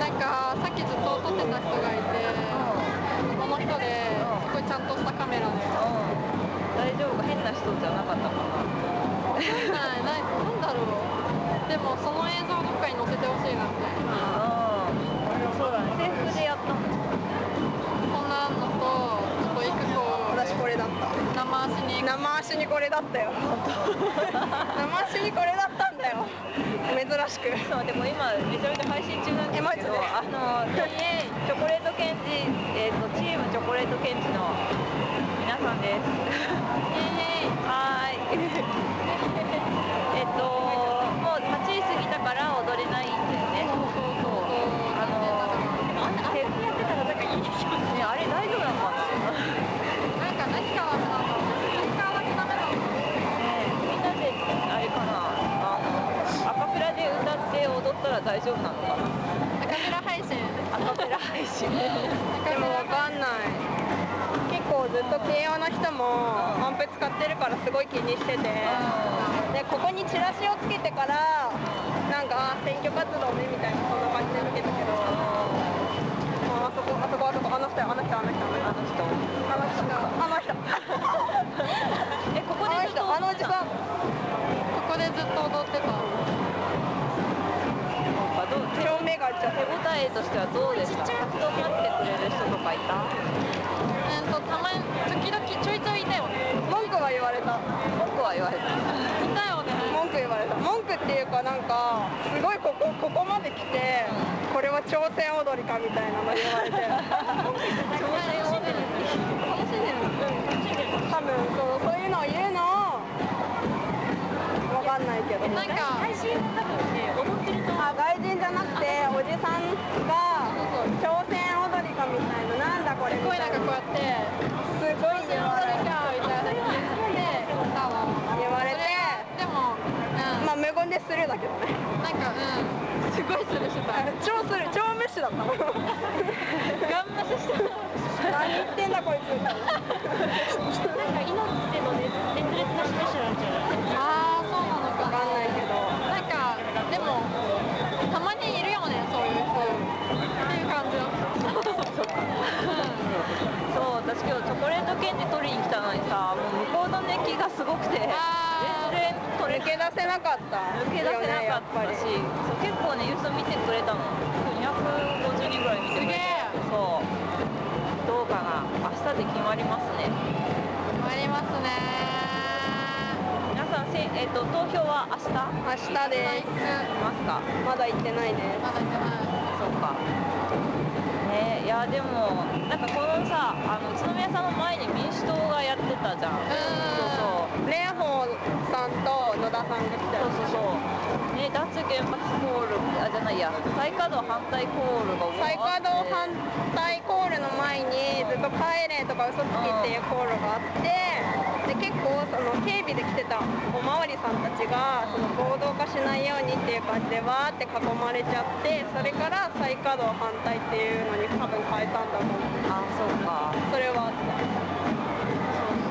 なんかさっきずっと撮ってた人がいて、この人ですごいちゃんとしたカメラで、大丈夫、変な人じゃなかったかな。なんだろう、でもその映像どっかに載せてほしいなみたいな。そうだね、制服でやったの。こんなのとちょっと1個、私これだった、生足にこれだったよ生足にこれだったんだよ、珍しく。そう、でも今めちゃめちゃ配信中なんですけど、チョコレートケンジ、チームチョコレートケンジの皆さんですはいもう8時過ぎたから踊れないんですね。あれ大丈夫なのかな大丈夫なのかな。アカペラ配信、アカペラ配信。でもわかんない。結構ずっと慶応の人もアンプ使ってるからすごい気にしてて、でここにチラシをつけてからなんか選挙活動ねみたいな、そんな感じで見てたけど、あそこあそこあそこ、あの人あの人あの人あの人あの人ここでずっと踊ってた。ここでずっと踊ってた。手応えとしてはどうですか？活動待ってくれる人とかいた？たまに時々ちょいちょいいたよね。文句は言われた。文句は言われた。いたよね。文句言われた。文句っていうか、なんかすごいここまで来て、これは朝鮮踊りかみたいなの言われて。朝鮮踊り。楽しんでる。多分そういうのを言うのわかんないけど。なんか配信多分ね、踊ってると。外人じゃなくて。おじさんが朝鮮踊りかみたいな、なんだこれみたいな、すごいなんかこうやってすごい言われて、でもまあ無言でするだけどね、なんかすごいするしてた、超無視だったの、ガン無視してた、何言ってんだこいつみたいな、なんか命の熱烈なスペシャルじゃない。ああ、そうなのかわかんないけど、なんかでもたまにいるよね、そういう人っていう感じのそう、私今日チョコレートケンジ取りに来たのにさ、もう向こうの熱気がすごくて全然抜け出せなかった。抜け出せなかったし、結構ね、ユース見てくれたの、250人ぐらい見てくれた。そう、どうかな、明日で決まりますね。決まりますね。投票は明日です。ますか？まだ行ってないです。まだ行ってない。そうか。ね、いやでもなんかこのさ、宇都宮さんの前に民主党がやってたじゃん。そうそう。蓮舫さんと野田さんが来た。そうそうそう。ね、脱原発コール、あ、じゃないや、再稼働反対コールが。再稼働反対コールの前にずっと帰れとか嘘つきっていうコールがあって。で結構その警備で来てたおまわりさんたちがその暴動化しないようにっていう感じでわーって囲まれちゃって、それから再稼働反対っていうのに多分変えたんだと思う。あ、そうか。それはあった。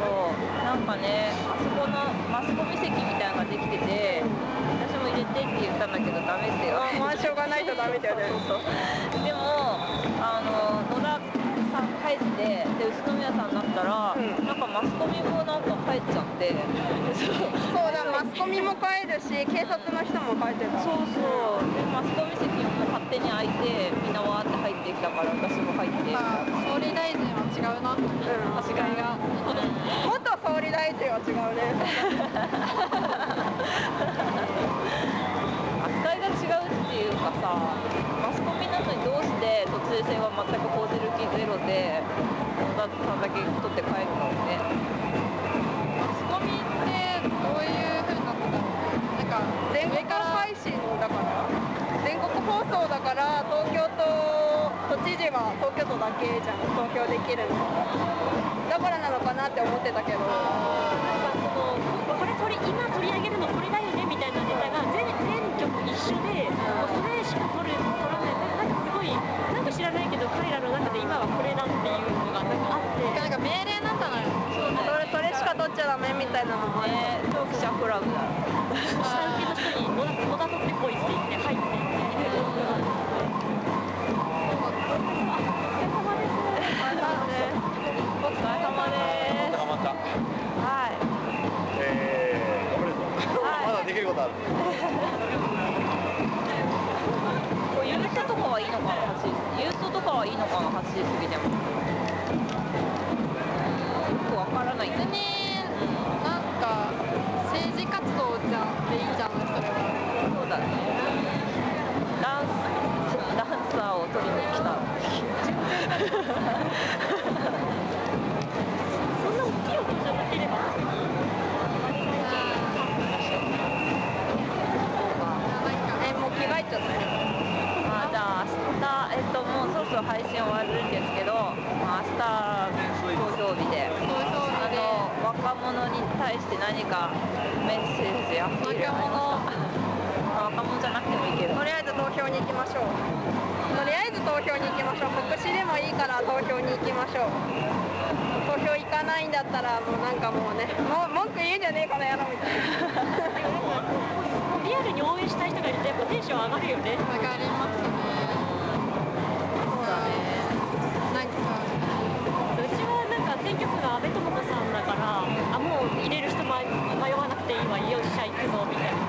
そうそう、なんかね、あそこのマスコミ席みたいなのができてて、私も入れてって言ったんだけどダメってよ。あ、まあしょうがないとダメだよねでも野田さん帰ってで宇都宮さんだったら、なんかマスコミもなんか帰っちゃってそうだ、マスコミも帰るし警察の人も帰ってた。そうそう、でマスコミ席も勝手に開いてみんなわーって入ってきたから私も入って。総理大臣は違うな、違いが元総理大臣は違うね扱いが違うっていうかさ、マスコミなのにどうして途中線は全く報じる気ゼロで野田さんだけ取って帰るのね。マスコミってどういう風になってたの？なんか全国配信だから、全国放送だから東京都知事は東京都だけじゃん、東京できるの。だからなのかなって思ってたけど。なんかそのこれ今取り上げるのこれだよねみたいなネタが全局一緒で、それしか取らない。なんかすごい、なんか知らないけど彼らの中で今はこれだっていうのがなんかあって。なんか命令なんだな。それしか取っちゃダメみたいなのもある夕方とかはいいのかな、8時、夕方とかはいいのかな、8時過ぎでも。よくわからないけど。別になんか政治活動じゃんでいいじゃん、それは。そうだね。ダンサーを取りに来た。そんな大きい音じゃなければ。じゃあ明日、もうそろそろ配信終わるんですけど、まあ、明日投票日で、若者に対して何かメッセージやっている若者じゃなくてもいいけど、とりあえず投票に行きましょう。とりあえず投票に行きましょう。告知でもいいから投票に行きましょう。投票行かないんだったらもうなんかもうね、文句言うんじゃねえかなやろみたいな。リアルに応援したい人がいるとやっぱテンション上がるよね。上がりますね。そうだね。なんかうちはなんか選挙区が安倍智子さんだから、あもう入れる人迷わなくていいわ、よっしゃ行くぞみたい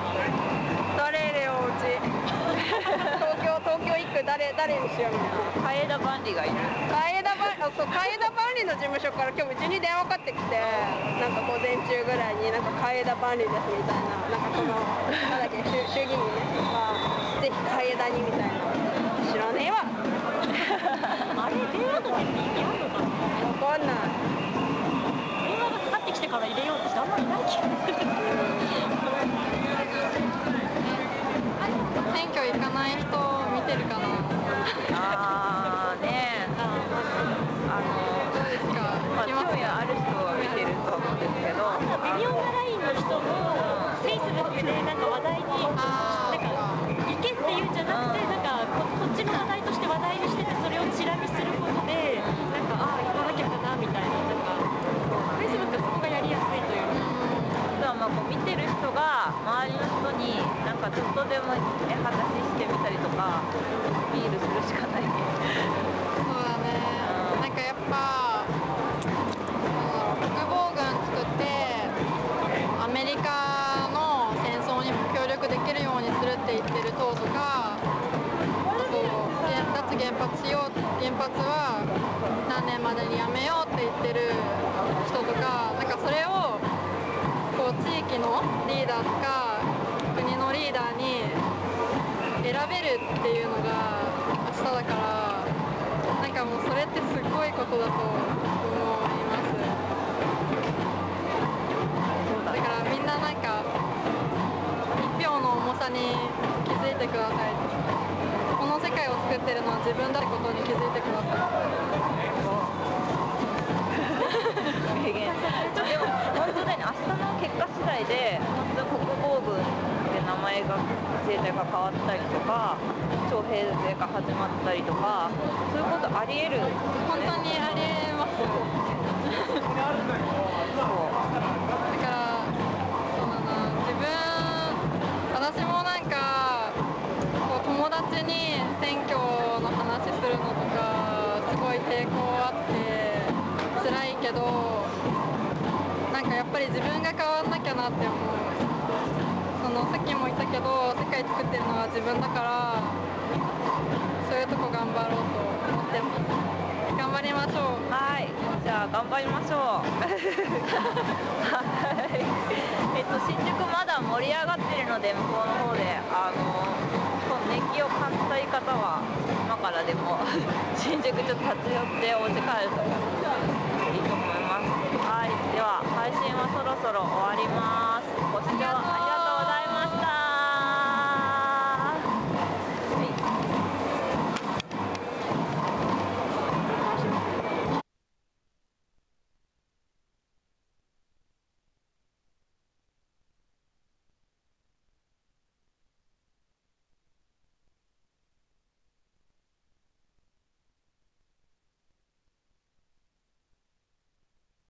な。誰れようち。東京1区誰にしようみたいな。海江田万里がいる。海江田万里の事務所から今日うちに電話かかってきて、なんか午前中ぐらいになんか海江田万里ですみたいな。なんかこのなんだっけ衆議院ね、まあ、ぜひ海江田にみたいな。知らねえわ。あれ電話とかっていけるのかな。わかんない。電話がかかってきてから入れようってあんまりない気がする。選挙行かない人見てるかな。ああねえ。どうですか。まあ興味ある人は見てると思うんですけど。微妙なラインの人も。でなんか話題に行けっていうんじゃなくて、なんかこっちの話題として話題にしてて、それをチラ見することでなんかああ行かなきゃかなみたいな、なんかフェイスブックはそこがやりやすいというか、まあこう見てる人が周りの人になんかちょっとでも話してみたりとかアピールするしかないけど。そうだね。なんかやっぱ国防軍作ってアメリカできるようにするって言ってる党とか、原発は何年までにやめようって言ってる人とか、なんかそれをこう地域のリーダーとか国のリーダーに選べるっていうのが明日だから、なんかもうそれってすっごいことだと思いますね。だからみんななんかに気づいてください。この世界を作ってるのは自分だってことに気づいてください。名言。でも本当だね。明日の結果次第で本当国防軍って名前が自衛隊が変わったりとか、徴兵制が始まったりとか、そういうことありえる。本当にありえます。だからそうだな、私もなんかこう友達に選挙の話するのとかすごい抵抗あって辛いけど、なんかやっぱり自分が変わんなきゃなって思う。そのさっきも言ったけど世界作ってるのは自分だから、そういうとこ頑張ろうと思ってます。頑張りましょう。はい、じゃあ頑張りましょう。新宿まだ盛り上がってるので、向こうの方で熱気を感じたい方は今からでも新宿ちょっと立ち寄ってお家帰るといいと思います。はい、では配信はそろそろ終わります。ご視聴ありがとうございました。